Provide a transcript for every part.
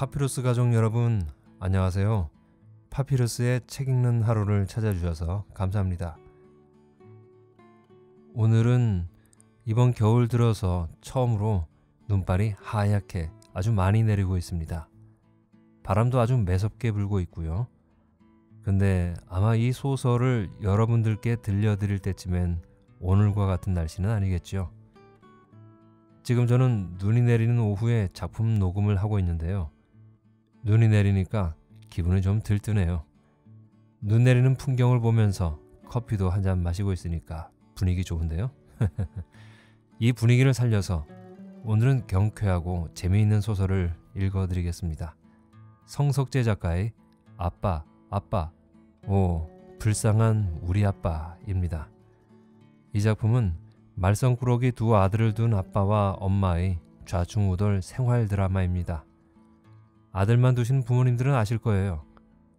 파피루스 가족 여러분 안녕하세요. 파피루스의 책 읽는 하루를 찾아주셔서 감사합니다. 오늘은 이번 겨울 들어서 처음으로 눈발이 하얗게 아주 많이 내리고 있습니다. 바람도 아주 매섭게 불고 있고요. 근데 아마 이 소설을 여러분들께 들려드릴 때쯤엔 오늘과 같은 날씨는 아니겠죠. 지금 저는 눈이 내리는 오후에 작품 녹음을 하고 있는데요. 눈이 내리니까 기분이 좀 들뜨네요. 눈 내리는 풍경을 보면서 커피도 한 잔 마시고 있으니까 분위기 좋은데요. 이 분위기를 살려서 오늘은 경쾌하고 재미있는 소설을 읽어드리겠습니다. 성석제 작가의 아빠, 아빠, 오, 불쌍한 우리 아빠입니다. 이 작품은 말썽꾸러기 두 아들을 둔 아빠와 엄마의 좌충우돌 생활 드라마입니다. 아들만 두신 부모님들은 아실 거예요.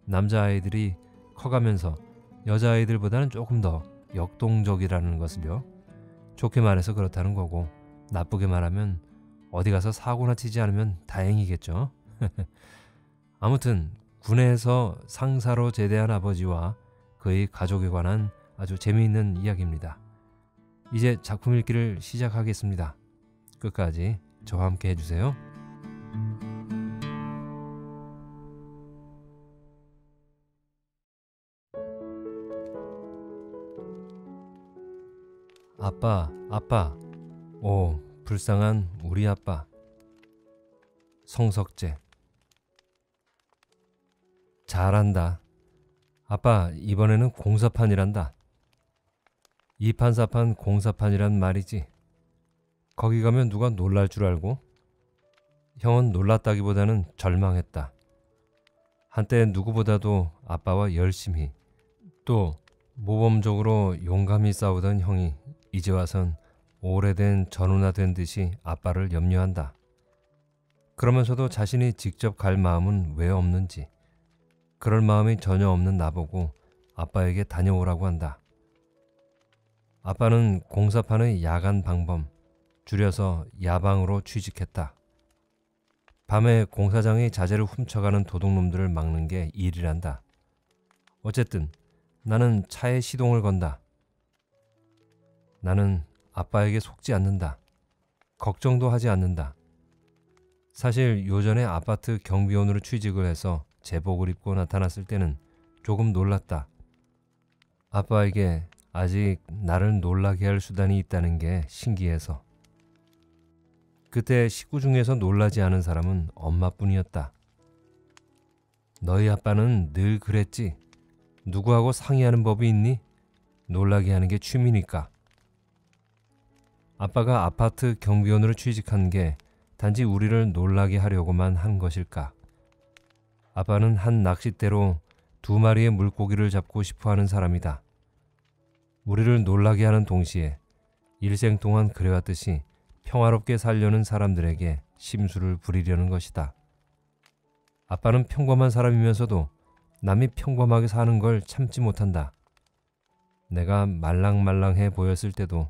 남자아이들이 커가면서 여자아이들보다는 조금 더 역동적이라는 것을요. 좋게 말해서 그렇다는 거고 나쁘게 말하면 어디 가서 사고나 치지 않으면 다행이겠죠. 아무튼 군에서 상사로 제대한 아버지와 그의 가족에 관한 아주 재미있는 이야기입니다. 이제 작품 읽기를 시작하겠습니다. 끝까지 저와 함께 해주세요. 아빠, 아빠, 오, 불쌍한 우리 아빠. 성석제. 잘한다. 아빠, 이번에는 공사판이란다. 이판사판 공사판이란 말이지. 거기 가면 누가 놀랄 줄 알고? 형은 놀랐다기보다는 절망했다. 한때 누구보다도 아빠와 열심히 또 모범적으로 용감히 싸우던 형이 이제 와선 오래된 전우나 된 듯이 아빠를 염려한다. 그러면서도 자신이 직접 갈 마음은 왜 없는지, 그럴 마음이 전혀 없는 나보고 아빠에게 다녀오라고 한다. 아빠는 공사판의 야간 방범, 줄여서 야방으로 취직했다. 밤에 공사장의 자재를 훔쳐가는 도둑놈들을 막는 게 일이란다. 어쨌든 나는 차에 시동을 건다. 나는 아빠에게 속지 않는다. 걱정도 하지 않는다. 사실 요전에 아파트 경비원으로 취직을 해서 제복을 입고 나타났을 때는 조금 놀랐다. 아빠에게 아직 나를 놀라게 할 수단이 있다는 게 신기해서. 그때 식구 중에서 놀라지 않은 사람은 엄마뿐이었다. 너희 아빠는 늘 그랬지. 누구하고 상의하는 법이 있니? 놀라게 하는 게 취미니까. 아빠가 아파트 경비원으로 취직한 게 단지 우리를 놀라게 하려고만 한 것일까? 아빠는 한 낚싯대로 두 마리의 물고기를 잡고 싶어하는 사람이다. 우리를 놀라게 하는 동시에 일생 동안 그래왔듯이 평화롭게 살려는 사람들에게 심술을 부리려는 것이다. 아빠는 평범한 사람이면서도 남이 평범하게 사는 걸 참지 못한다. 내가 말랑말랑해 보였을 때도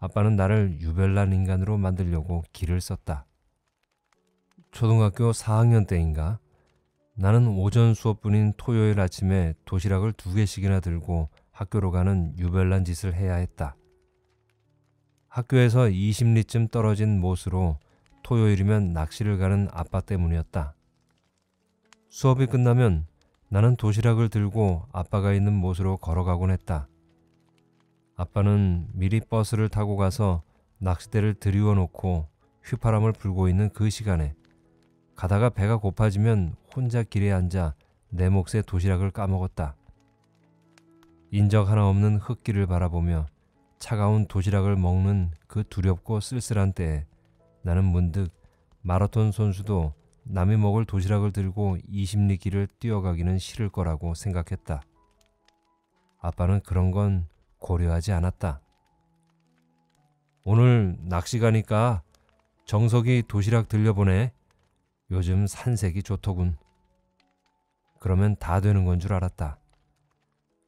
아빠는 나를 유별난 인간으로 만들려고 기를 썼다. 초등학교 4학년 때인가? 나는 오전 수업뿐인 토요일 아침에 도시락을 2개씩이나 들고 학교로 가는 유별난 짓을 해야 했다. 학교에서 20리쯤 떨어진 못으로 토요일이면 낚시를 가는 아빠 때문이었다. 수업이 끝나면 나는 도시락을 들고 아빠가 있는 못으로 걸어가곤 했다. 아빠는 미리 버스를 타고 가서 낚싯대를 들이워 놓고 휘파람을 불고 있는 그 시간에 가다가 배가 고파지면 혼자 길에 앉아 내 몫의 도시락을 까먹었다. 인적 하나 없는 흙길을 바라보며 차가운 도시락을 먹는 그 두렵고 쓸쓸한 때에 나는 문득 마라톤 선수도 남이 먹을 도시락을 들고 20리 길을 뛰어가기는 싫을 거라고 생각했다. 아빠는 그런 건 고려하지 않았다. 오늘 낚시 가니까 정석이 도시락 들려보내. 요즘 산색이 좋더군. 그러면 다 되는 건 줄 알았다.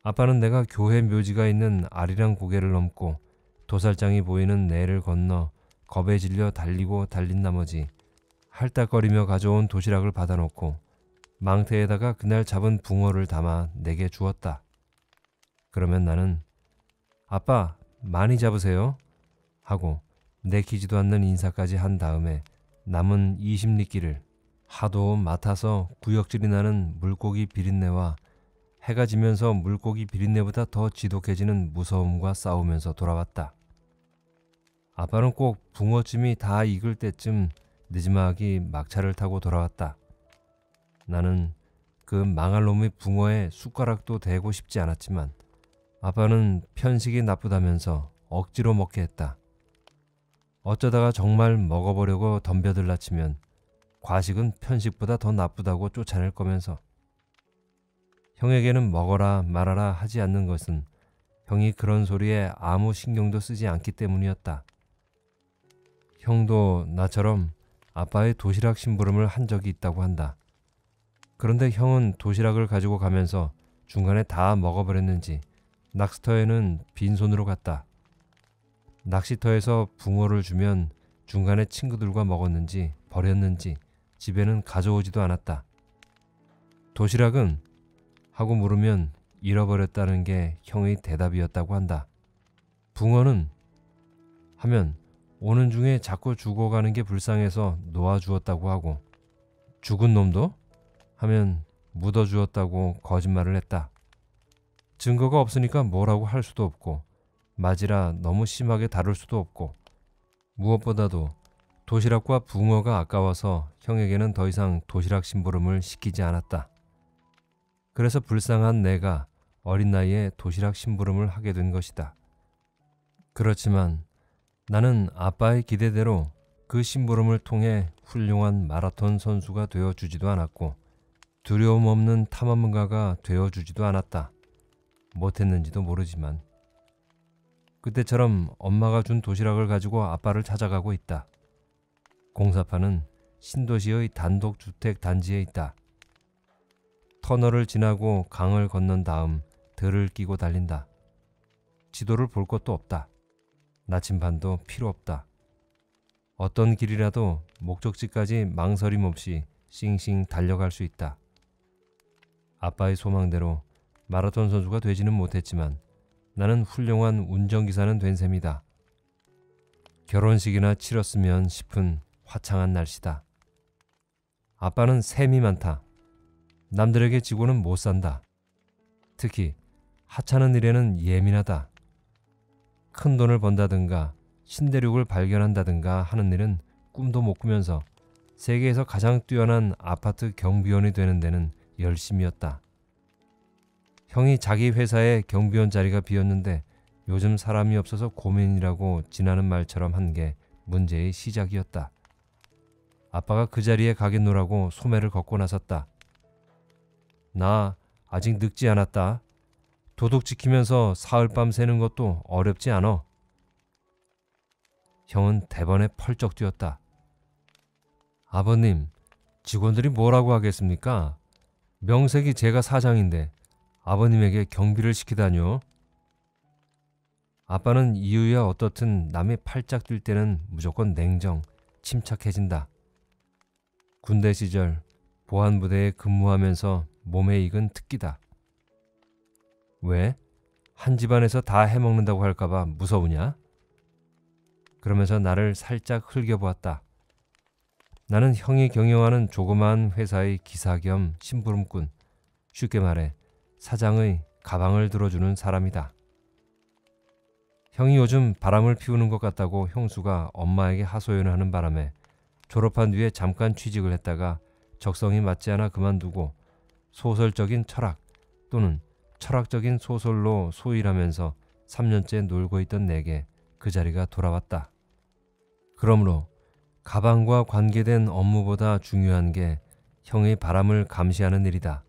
아빠는 내가 교회 묘지가 있는 아리랑 고개를 넘고 도살장이 보이는 내를 건너 겁에 질려 달리고 달린 나머지 할딱거리며 가져온 도시락을 받아놓고 망태에다가 그날 잡은 붕어를 담아 내게 주었다. 그러면 나는 아빠 많이 잡으세요 하고 내키지도 않는 인사까지 한 다음에 남은 20리끼를 하도 맡아서 구역질이 나는 물고기 비린내와 해가 지면서 물고기 비린내보다 더 지독해지는 무서움과 싸우면서 돌아왔다. 아빠는 꼭 붕어찜이 다 익을 때쯤 느지막이 막차를 타고 돌아왔다. 나는 그 망할 놈의 붕어에 숟가락도 대고 싶지 않았지만 아빠는 편식이 나쁘다면서 억지로 먹게 했다. 어쩌다가 정말 먹어보려고 덤벼들라 치면 과식은 편식보다 더 나쁘다고 쫓아낼 거면서 형에게는 먹어라 말아라 하지 않는 것은 형이 그런 소리에 아무 신경도 쓰지 않기 때문이었다. 형도 나처럼 아빠의 도시락 심부름을 한 적이 있다고 한다. 그런데 형은 도시락을 가지고 가면서 중간에 다 먹어버렸는지 낚시터에는 빈손으로 갔다. 낚시터에서 붕어를 주면 중간에 친구들과 먹었는지 버렸는지 집에는 가져오지도 않았다. 도시락은? 하고 물으면 잃어버렸다는 게 형의 대답이었다고 한다. 붕어는? 하면 오는 중에 자꾸 죽어가는 게 불쌍해서 놓아주었다고 하고 죽은 놈도? 하면 묻어주었다고 거짓말을 했다. 증거가 없으니까 뭐라고 할 수도 없고 맞이라 너무 심하게 다룰 수도 없고 무엇보다도 도시락과 붕어가 아까워서 형에게는 더 이상 도시락 심부름을 시키지 않았다. 그래서 불쌍한 내가 어린 나이에 도시락 심부름을 하게 된 것이다. 그렇지만 나는 아빠의 기대대로 그 심부름을 통해 훌륭한 마라톤 선수가 되어주지도 않았고 두려움 없는 탐험가가 되어주지도 않았다. 못했는지도 모르지만 그때처럼 엄마가 준 도시락을 가지고 아빠를 찾아가고 있다. 공사판은 신도시의 단독주택 단지에 있다. 터널을 지나고 강을 건넌 다음 들을 끼고 달린다. 지도를 볼 것도 없다. 나침반도 필요 없다. 어떤 길이라도 목적지까지 망설임 없이 싱싱 달려갈 수 있다. 아빠의 소망대로 마라톤 선수가 되지는 못했지만 나는 훌륭한 운전기사는 된 셈이다. 결혼식이나 치렀으면 싶은 화창한 날씨다. 아빠는 셈이 많다. 남들에게 지고는 못 산다. 특히 하찮은 일에는 예민하다. 큰 돈을 번다든가 신대륙을 발견한다든가 하는 일은 꿈도 못 꾸면서 세계에서 가장 뛰어난 아파트 경비원이 되는 데는 열심이었다. 형이 자기 회사에 경비원 자리가 비었는데 요즘 사람이 없어서 고민이라고 지나는 말처럼 한 게 문제의 시작이었다. 아빠가 그 자리에 가겠노라고 소매를 걷고 나섰다. 나 아직 늙지 않았다. 도둑 지키면서 사흘밤 새는 것도 어렵지 않아. 형은 대번에 펄쩍 뛰었다. 아버님, 직원들이 뭐라고 하겠습니까? 명색이 제가 사장인데 아버님에게 경비를 시키다뇨. 아빠는 이유야 어떻든 남이 팔짝 뛸 때는 무조건 냉정, 침착해진다. 군대 시절 보안부대에 근무하면서 몸에 익은 특기다. 왜? 한 집안에서 다 해먹는다고 할까봐 무서우냐? 그러면서 나를 살짝 흘겨보았다. 나는 형이 경영하는 조그마한 회사의 기사 겸 심부름꾼, 쉽게 말해 사장의 가방을 들어주는 사람이다. 형이 요즘 바람을 피우는 것 같다고 형수가 엄마에게 하소연을 하는 바람에 졸업한 뒤에 잠깐 취직을 했다가 적성이 맞지 않아 그만두고 소설적인 철학 또는 철학적인 소설로 소일하면서 3년째 놀고 있던 내게 그 자리가 돌아왔다. 그러므로 가방과 관계된 업무보다 중요한 게 형의 바람을 감시하는 일이다.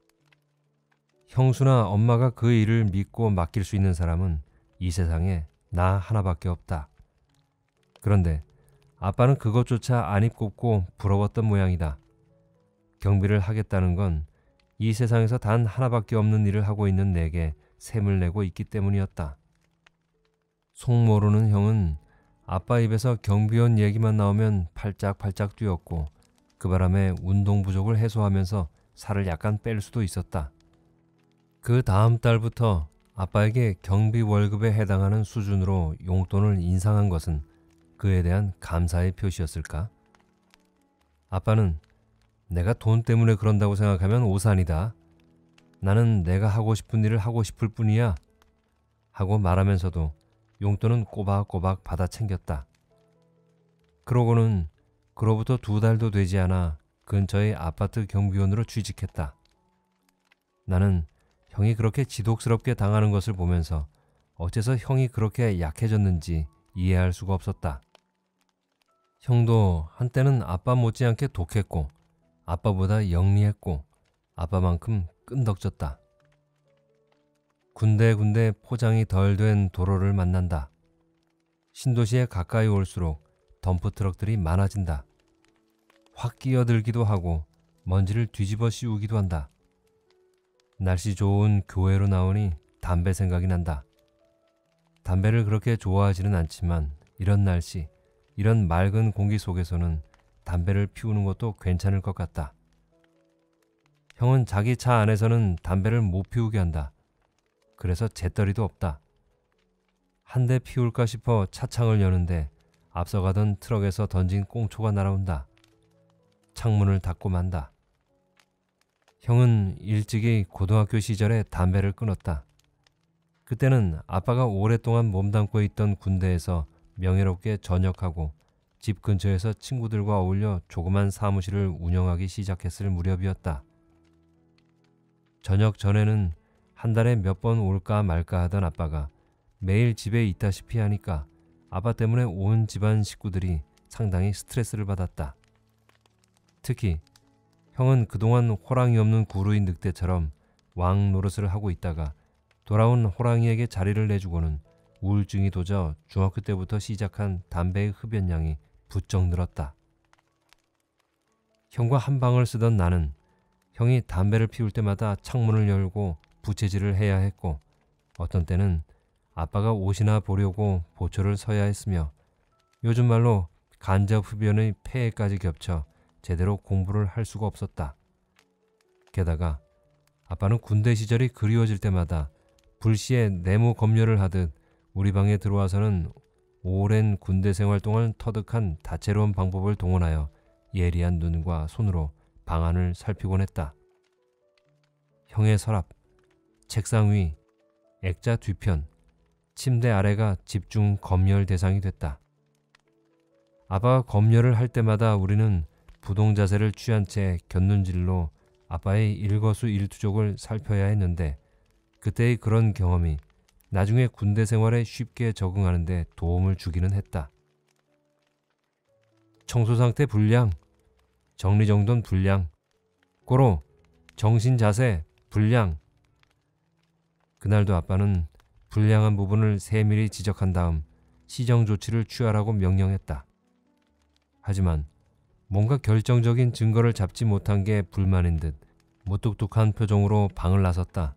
형수나 엄마가 그 일을 믿고 맡길 수 있는 사람은 이 세상에 나 하나밖에 없다. 그런데 아빠는 그것조차 안 입곱고 부러웠던 모양이다. 경비를 하겠다는 건 이 세상에서 단 하나밖에 없는 일을 하고 있는 내게 셈을 내고 있기 때문이었다. 속 모르는 형은 아빠 입에서 경비원 얘기만 나오면 팔짝팔짝 뛰었고 그 바람에 운동 부족을 해소하면서 살을 약간 뺄 수도 있었다. 그 다음 달부터 아빠에게 경비 월급에 해당하는 수준으로 용돈을 인상한 것은 그에 대한 감사의 표시였을까? 아빠는 내가 돈 때문에 그런다고 생각하면 오산이다. 나는 내가 하고 싶은 일을 하고 싶을 뿐이야. 하고 말하면서도 용돈은 꼬박꼬박 받아 챙겼다. 그러고는 그로부터 2달도 되지 않아 근처의 아파트 경비원으로 취직했다. 나는 형이 그렇게 지독스럽게 당하는 것을 보면서 어째서 형이 그렇게 약해졌는지 이해할 수가 없었다. 형도 한때는 아빠 못지않게 독했고 아빠보다 영리했고 아빠만큼 끈덕졌다. 군데군데 포장이 덜 된 도로를 만난다. 신도시에 가까이 올수록 덤프트럭들이 많아진다. 확 끼어들기도 하고 먼지를 뒤집어 씌우기도 한다. 날씨 좋은 교외로 나오니 담배 생각이 난다. 담배를 그렇게 좋아하지는 않지만 이런 날씨, 이런 맑은 공기 속에서는 담배를 피우는 것도 괜찮을 것 같다. 형은 자기 차 안에서는 담배를 못 피우게 한다. 그래서 재떨이도 없다. 한 대 피울까 싶어 차창을 여는데 앞서가던 트럭에서 던진 꽁초가 날아온다. 창문을 닫고 만다. 형은 일찍이 고등학교 시절에 담배를 끊었다. 그때는 아빠가 오랫동안 몸담고 있던 군대에서 명예롭게 전역하고 집 근처에서 친구들과 어울려 조그만 사무실을 운영하기 시작했을 무렵이었다. 저녁 전에는 한 달에 몇 번 올까 말까 하던 아빠가 매일 집에 있다시피 하니까 아빠 때문에 온 집안 식구들이 상당히 스트레스를 받았다. 특히 형은 그동안 호랑이 없는 구루인 늑대처럼 왕 노릇을 하고 있다가 돌아온 호랑이에게 자리를 내주고는 우울증이 도져 중학교 때부터 시작한 담배의 흡연량이 부쩍 늘었다. 형과 한 방을 쓰던 나는 형이 담배를 피울 때마다 창문을 열고 부채질을 해야 했고 어떤 때는 아빠가 옷이나 보려고 보초를 서야 했으며 요즘 말로 간접 흡연의 폐해까지 겹쳐 제대로 공부를 할 수가 없었다. 게다가 아빠는 군대 시절이 그리워질 때마다 불시에 내무 검열을 하듯 우리 방에 들어와서는 오랜 군대 생활 동안 터득한 다채로운 방법을 동원하여 예리한 눈과 손으로 방안을 살피곤 했다. 형의 서랍, 책상 위, 액자 뒤편, 침대 아래가 집중 검열 대상이 됐다. 아빠가 검열을 할 때마다 우리는 부동자세를 취한 채 곁눈질로 아빠의 일거수일투족을 살펴야 했는데 그때의 그런 경험이 나중에 군대 생활에 쉽게 적응하는 데 도움을 주기는 했다. 청소상태 불량, 정리정돈 불량, 고로 정신자세 불량. 그날도 아빠는 불량한 부분을 세밀히 지적한 다음 시정 조치를 취하라고 명령했다. 하지만 뭔가 결정적인 증거를 잡지 못한 게 불만인 듯 무뚝뚝한 표정으로 방을 나섰다.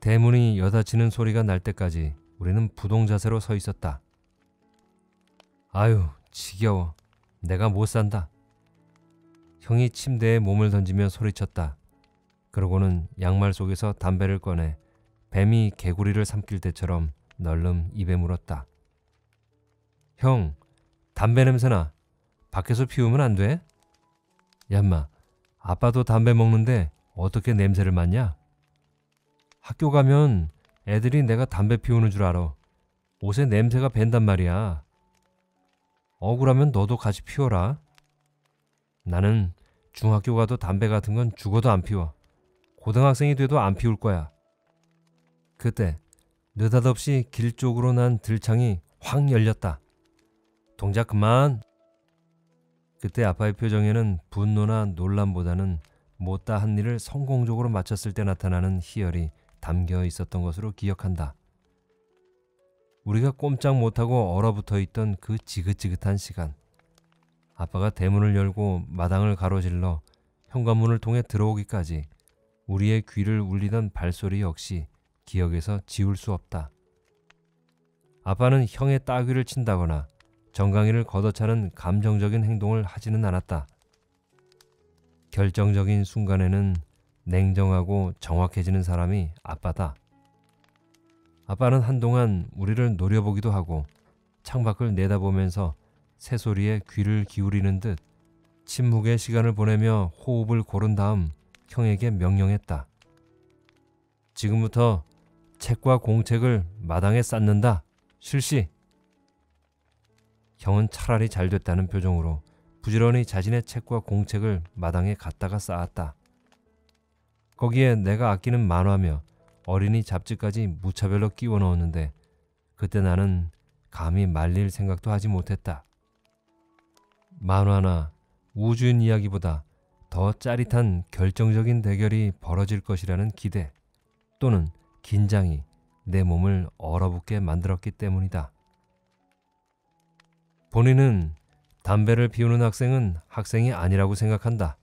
대문이 여닫히는 소리가 날 때까지 우리는 부동자세로 서 있었다. 아유, 지겨워. 내가 못 산다. 형이 침대에 몸을 던지며 소리쳤다. 그러고는 양말 속에서 담배를 꺼내 뱀이 개구리를 삼킬 때처럼 널름 입에 물었다. 형, 담배 냄새나. 밖에서 피우면 안 돼? 얌마, 아빠도 담배 먹는데 어떻게 냄새를 맡냐? 학교 가면 애들이 내가 담배 피우는 줄 알아. 옷에 냄새가 밴단 말이야. 억울하면 너도 같이 피워라. 나는 중학교 가도 담배 같은 건 죽어도 안 피워. 고등학생이 돼도 안 피울 거야. 그때 느닷없이 길 쪽으로 난 들창이 확 열렸다. 동작 그만! 그때 아빠의 표정에는 분노나 논란보다는 못다 한 일을 성공적으로 마쳤을 때 나타나는 희열이 담겨 있었던 것으로 기억한다. 우리가 꼼짝 못하고 얼어붙어 있던 그 지긋지긋한 시간. 아빠가 대문을 열고 마당을 가로질러 현관문을 통해 들어오기까지 우리의 귀를 울리던 발소리 역시 기억에서 지울 수 없다. 아빠는 형의 따귀를 친다거나 정강이를 걷어차는 감정적인 행동을 하지는 않았다. 결정적인 순간에는 냉정하고 정확해지는 사람이 아빠다. 아빠는 한동안 우리를 노려보기도 하고 창밖을 내다보면서 새소리에 귀를 기울이는 듯 침묵의 시간을 보내며 호흡을 고른 다음 형에게 명령했다. 지금부터 책과 공책을 마당에 쌓는다. 실시! 형은 차라리 잘 됐다는 표정으로 부지런히 자신의 책과 공책을 마당에 갖다가 쌓았다. 거기에 내가 아끼는 만화며 어린이 잡지까지 무차별로 끼워 넣었는데 그때 나는 감히 말릴 생각도 하지 못했다. 만화나 우주인 이야기보다 더 짜릿한 결정적인 대결이 벌어질 것이라는 기대 또는 긴장이 내 몸을 얼어붙게 만들었기 때문이다. 본인은 담배를 피우는 학생은 학생이 아니라고 생각한다.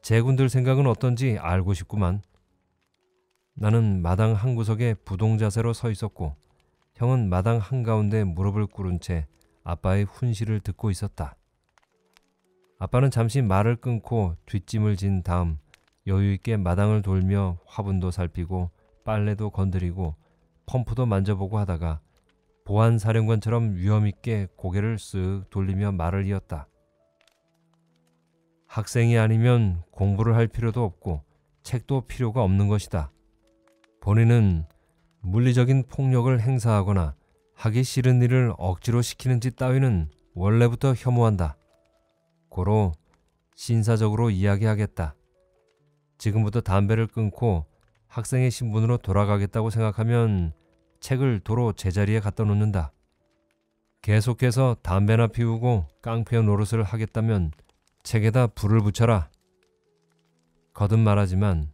제군들 생각은 어떤지 알고 싶구만. 나는 마당 한구석에 부동자세로 서 있었고 형은 마당 한가운데 무릎을 꿇은 채 아빠의 훈시를 듣고 있었다. 아빠는 잠시 말을 끊고 뒷짐을 진 다음 여유있게 마당을 돌며 화분도 살피고 빨래도 건드리고 펌프도 만져보고 하다가 보안사령관처럼 위험있게 고개를 쓱 돌리며 말을 이었다. 학생이 아니면 공부를 할 필요도 없고 책도 필요가 없는 것이다. 본인은 물리적인 폭력을 행사하거나 하기 싫은 일을 억지로 시키는 짓 따위는 원래부터 혐오한다. 고로 신사적으로 이야기하겠다. 지금부터 담배를 끊고 학생의 신분으로 돌아가겠다고 생각하면 책을 도로 제자리에 갖다 놓는다. 계속해서 담배나 피우고 깡패 노릇을 하겠다면 책에다 불을 붙여라. 거듭 말하지만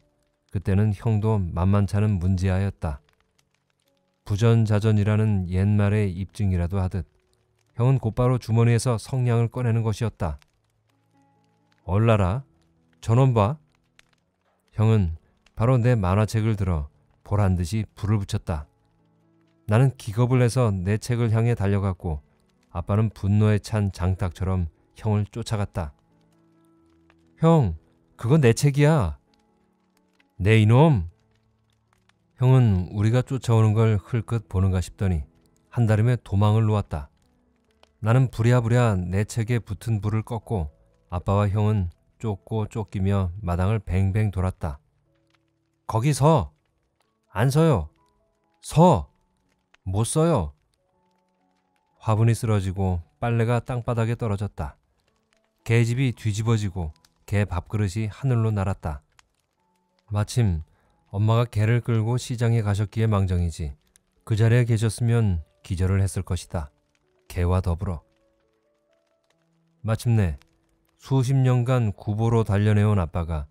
그때는 형도 만만찮은 문제하였다. 부전자전이라는 옛말의 입증이라도 하듯 형은 곧바로 주머니에서 성냥을 꺼내는 것이었다. 얼라라, 저놈 봐. 형은 바로 내 만화책을 들어 보란듯이 불을 붙였다. 나는 기겁을 해서 내 책을 향해 달려갔고 아빠는 분노에 찬 장딱처럼 형을 쫓아갔다. 형, 그건 내 책이야. 네 이놈! 형은 우리가 쫓아오는 걸 흘끗 보는가 싶더니 한다름에 도망을 놓았다. 나는 부랴부랴 내 책에 붙은 불을 껐고 아빠와 형은 쫓고 쫓기며 마당을 뱅뱅 돌았다. 거기 서! 안 서요! 서! 못 서요! 화분이 쓰러지고 빨래가 땅바닥에 떨어졌다. 개집이 뒤집어지고 개 밥그릇이 하늘로 날았다. 마침 엄마가 개를 끌고 시장에 가셨기에 망정이지 그 자리에 계셨으면 기절을 했을 것이다. 개와 더불어. 마침내 수십 년간 구보로 단련해온 아빠가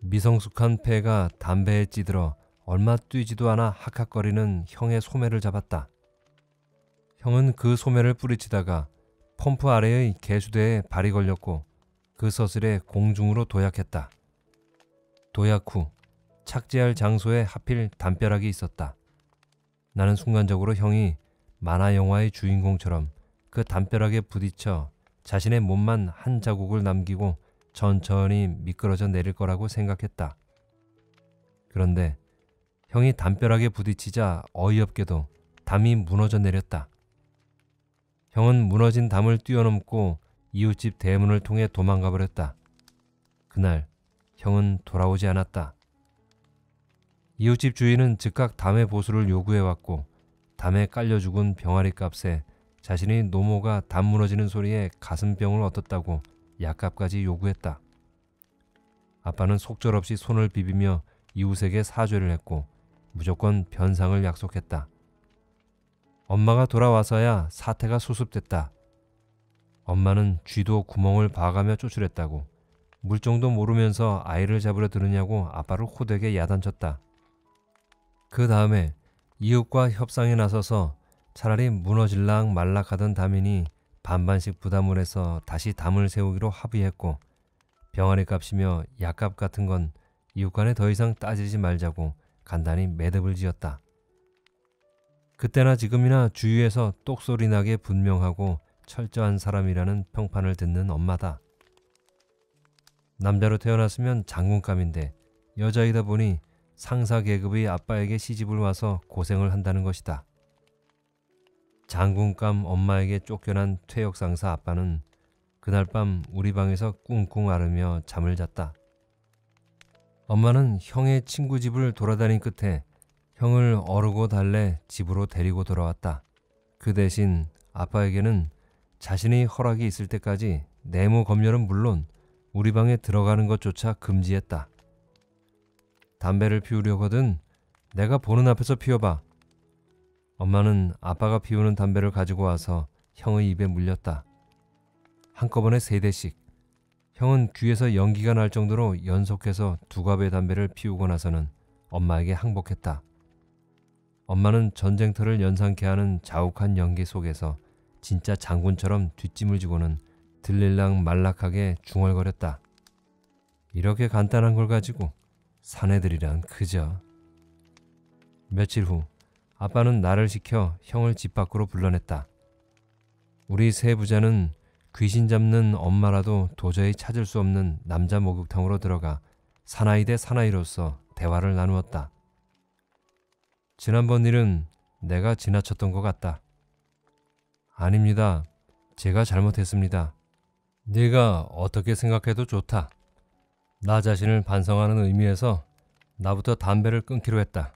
미성숙한 폐가 담배에 찌들어 얼마 뛰지도 않아 학학거리는 형의 소매를 잡았다. 형은 그 소매를 뿌리치다가 펌프 아래의 개수대에 발이 걸렸고 그 서슬에 공중으로 도약했다. 도약 후 착지할 장소에 하필 담벼락이 있었다. 나는 순간적으로 형이 만화 영화의 주인공처럼 그 담벼락에 부딪혀 자신의 몸만 한 자국을 남기고 천천히 미끄러져 내릴 거라고 생각했다. 그런데 형이 담벼락에 부딪히자 어이없게도 담이 무너져 내렸다. 형은 무너진 담을 뛰어넘고 이웃집 대문을 통해 도망가 버렸다. 그날 형은 돌아오지 않았다. 이웃집 주인은 즉각 담의 보수를 요구해왔고 담에 깔려 죽은 병아리 값에 자신의 노모가 담 무너지는 소리에 가슴병을 얻었다고 약값까지 요구했다. 아빠는 속절없이 손을 비비며 이웃에게 사죄를 했고 무조건 변상을 약속했다. 엄마가 돌아와서야 사태가 수습됐다. 엄마는 쥐도 구멍을 봐가며 쪼출했다고 물정도 모르면서 아이를 잡으려 드느냐고 아빠를 호되게 야단쳤다. 그 다음에 이웃과 협상에 나서서 차라리 무너질락 말락하던 담이니 반반씩 부담을 해서 다시 담을 세우기로 합의했고 병아리 값이며 약값 같은 건 이웃 간에 더 이상 따지지 말자고 간단히 매듭을 지었다. 그때나 지금이나 주위에서 똑소리 나게 분명하고 철저한 사람이라는 평판을 듣는 엄마다. 남자로 태어났으면 장군감인데 여자이다 보니 상사 계급의 아빠에게 시집을 와서 고생을 한다는 것이다. 장군감 엄마에게 쫓겨난 퇴역상사 아빠는 그날 밤 우리 방에서 꿍꿍 앓으며 잠을 잤다. 엄마는 형의 친구 집을 돌아다닌 끝에 형을 어르고 달래 집으로 데리고 돌아왔다. 그 대신 아빠에게는 자신의 허락이 있을 때까지 내모 검열은 물론 우리 방에 들어가는 것조차 금지했다. 담배를 피우려거든 내가 보는 앞에서 피워봐. 엄마는 아빠가 피우는 담배를 가지고 와서 형의 입에 물렸다. 한꺼번에 3대씩. 형은 귀에서 연기가 날 정도로 연속해서 2갑의 담배를 피우고 나서는 엄마에게 항복했다. 엄마는 전쟁터를 연상케 하는 자욱한 연기 속에서 진짜 장군처럼 뒷짐을 지고는 들릴랑 말락하게 중얼거렸다. 이렇게 간단한 걸 가지고 사내들이란 그저. 며칠 후 아빠는 나를 시켜 형을 집 밖으로 불러냈다. 우리 세 부자는 귀신 잡는 엄마라도 도저히 찾을 수 없는 남자 목욕탕으로 들어가 사나이 대 사나이로서 대화를 나누었다. 지난번 일은 내가 지나쳤던 것 같다. 아닙니다. 제가 잘못했습니다. 네가 어떻게 생각해도 좋다. 나 자신을 반성하는 의미에서 나부터 담배를 끊기로 했다.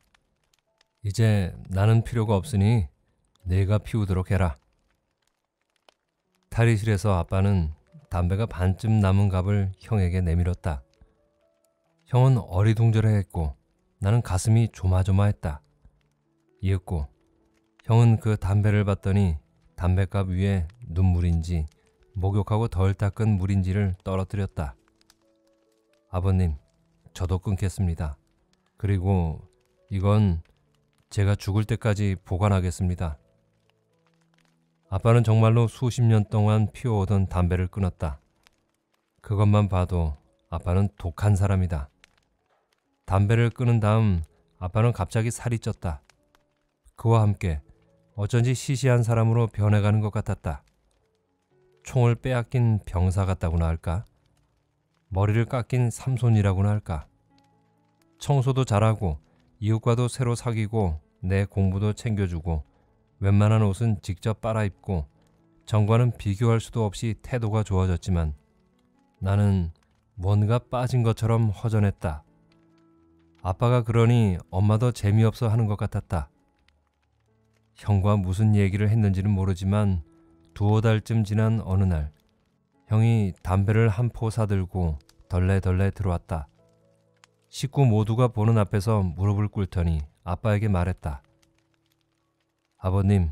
이제 나는 필요가 없으니 네가 피우도록 해라. 탈의실에서 아빠는 담배가 반쯤 남은 갑을 형에게 내밀었다. 형은 어리둥절해했고 나는 가슴이 조마조마했다. 이윽고 형은 그 담배를 봤더니 담뱃갑 위에 눈물인지 목욕하고 덜 닦은 물인지를 떨어뜨렸다. 아버님, 저도 끊겠습니다. 그리고 이건 제가 죽을 때까지 보관하겠습니다. 아빠는 정말로 수십 년 동안 피워오던 담배를 끊었다. 그것만 봐도 아빠는 독한 사람이다. 담배를 끊은 다음 아빠는 갑자기 살이 쪘다. 그와 함께 어쩐지 시시한 사람으로 변해가는 것 같았다. 총을 빼앗긴 병사 같다고나 할까? 머리를 깎인 삼손이라고나 할까? 청소도 잘하고 이웃과도 새로 사귀고 내 공부도 챙겨주고 웬만한 옷은 직접 빨아입고 전과는 비교할 수도 없이 태도가 좋아졌지만 나는 뭔가 빠진 것처럼 허전했다. 아빠가 그러니 엄마도 재미없어 하는 것 같았다. 형과 무슨 얘기를 했는지는 모르지만 2~5달쯤 지난 어느 날 형이 담배를 한 포 사들고 덜레덜레 들어왔다. 식구 모두가 보는 앞에서 무릎을 꿇더니 아빠에게 말했다. 아버님,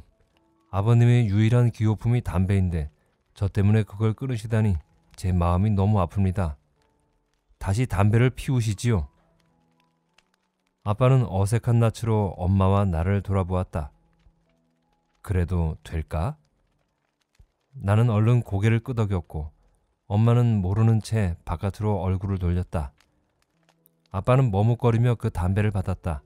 아버님의 유일한 기호품이 담배인데 저 때문에 그걸 끊으시다니 제 마음이 너무 아픕니다. 다시 담배를 피우시지요. 아빠는 어색한 낯으로 엄마와 나를 돌아보았다. 그래도 될까? 나는 얼른 고개를 끄덕였고 엄마는 모르는 채 바깥으로 얼굴을 돌렸다. 아빠는 머뭇거리며 그 담배를 받았다.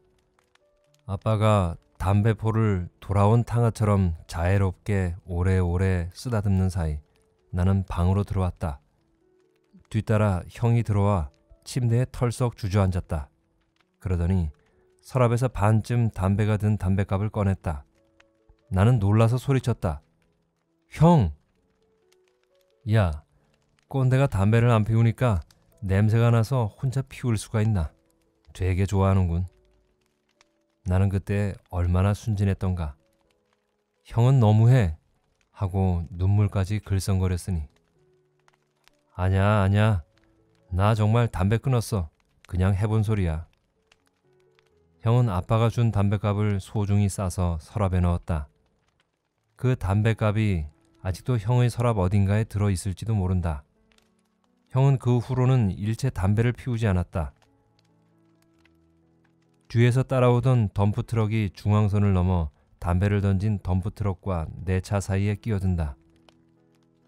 아빠가 담배포를 돌아온 탕아처럼 자애롭게 오래오래 쓰다듬는 사이 나는 방으로 들어왔다. 뒤따라 형이 들어와 침대에 털썩 주저앉았다. 그러더니 서랍에서 반쯤 담배가 든 담뱃갑을 꺼냈다. 나는 놀라서 소리쳤다. 형! 야, 꼰대가 담배를 안 피우니까 냄새가 나서 혼자 피울 수가 있나? 되게 좋아하는군. 나는 그때 얼마나 순진했던가. 형은 너무해! 하고 눈물까지 글썽거렸으니. 아냐. 나 정말 담배 끊었어. 그냥 해본 소리야. 형은 아빠가 준 담뱃갑을 소중히 싸서 서랍에 넣었다. 그 담뱃갑이 아직도 형의 서랍 어딘가에 들어있을지도 모른다. 형은 그 후로는 일체 담배를 피우지 않았다. 뒤에서 따라오던 덤프트럭이 중앙선을 넘어 담배를 던진 덤프트럭과 내 차 사이에 끼어든다.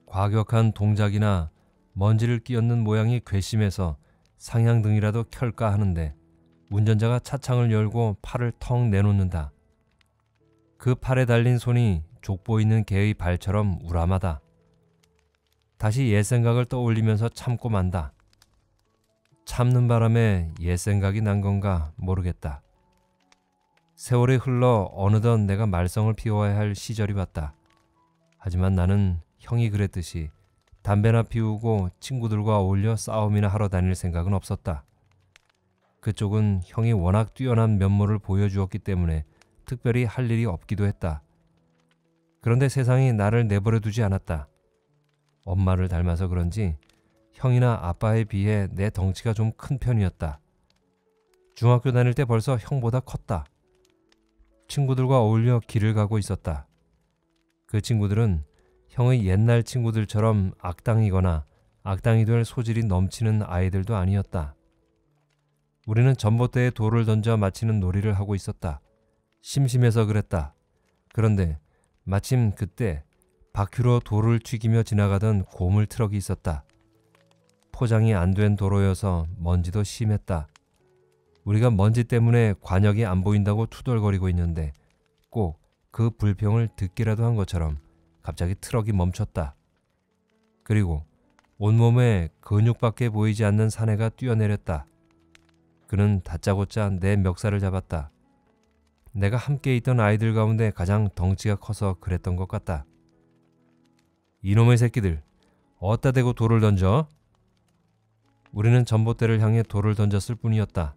과격한 동작이나 먼지를 끼얹는 모양이 괘씸해서 상향등이라도 켤까 하는데 운전자가 차창을 열고 팔을 턱 내놓는다. 그 팔에 달린 손이 족보 있는 개의 발처럼 우람하다. 다시 옛 생각을 떠올리면서 참고 만다. 삶는 바람에 옛 생각이 난 건가 모르겠다. 세월이 흘러 어느덧 내가 말썽을 피워야 할 시절이 왔다. 하지만 나는 형이 그랬듯이 담배나 피우고 친구들과 어울려 싸움이나 하러 다닐 생각은 없었다. 그쪽은 형이 워낙 뛰어난 면모를 보여주었기 때문에 특별히 할 일이 없기도 했다. 그런데 세상이 나를 내버려 두지 않았다. 엄마를 닮아서 그런지 형이나 아빠에 비해 내 덩치가 좀 큰 편이었다. 중학교 다닐 때 벌써 형보다 컸다. 친구들과 어울려 길을 가고 있었다. 그 친구들은 형의 옛날 친구들처럼 악당이거나 악당이 될 소질이 넘치는 아이들도 아니었다. 우리는 전봇대에 돌을 던져 맞히는 놀이를 하고 있었다. 심심해서 그랬다. 그런데 마침 그때 바퀴로 돌을 튀기며 지나가던 고물 트럭이 있었다. 포장이 안 된 도로여서 먼지도 심했다. 우리가 먼지 때문에 관역이 안 보인다고 투덜거리고 있는데 꼭 그 불평을 듣기라도 한 것처럼 갑자기 트럭이 멈췄다. 그리고 온몸에 근육밖에 보이지 않는 사내가 뛰어내렸다. 그는 다짜고짜 내 멱살을 잡았다. 내가 함께 있던 아이들 가운데 가장 덩치가 커서 그랬던 것 같다. 이놈의 새끼들, 어디다 대고 돌을 던져? 우리는 전봇대를 향해 돌을 던졌을 뿐이었다.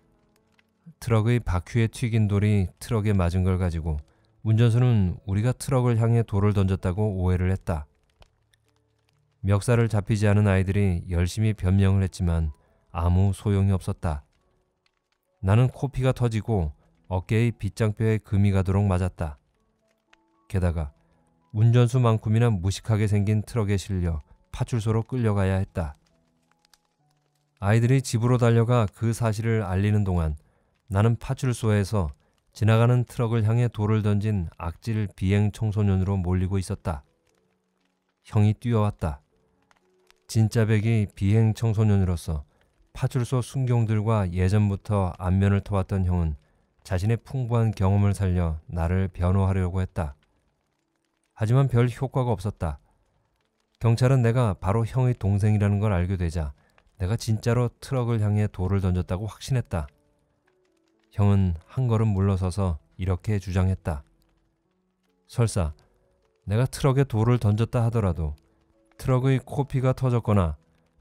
트럭의 바퀴에 튀긴 돌이 트럭에 맞은 걸 가지고 운전수는 우리가 트럭을 향해 돌을 던졌다고 오해를 했다. 멱살을 잡히지 않은 아이들이 열심히 변명을 했지만 아무 소용이 없었다. 나는 코피가 터지고 어깨의 빗장뼈에 금이 가도록 맞았다. 게다가 운전수만큼이나 무식하게 생긴 트럭에 실려 파출소로 끌려가야 했다. 아이들이 집으로 달려가 그 사실을 알리는 동안 나는 파출소에서 지나가는 트럭을 향해 돌을 던진 악질 비행 청소년으로 몰리고 있었다. 형이 뛰어왔다. 진짜백이 비행 청소년으로서 파출소 순경들과 예전부터 안면을 터왔던 형은 자신의 풍부한 경험을 살려 나를 변호하려고 했다. 하지만 별 효과가 없었다. 경찰은 내가 바로 형의 동생이라는 걸 알게 되자 내가 진짜로 트럭을 향해 돌을 던졌다고 확신했다. 형은 한 걸음 물러서서 이렇게 주장했다. 설사 내가 트럭에 돌을 던졌다 하더라도 트럭의 코피가 터졌거나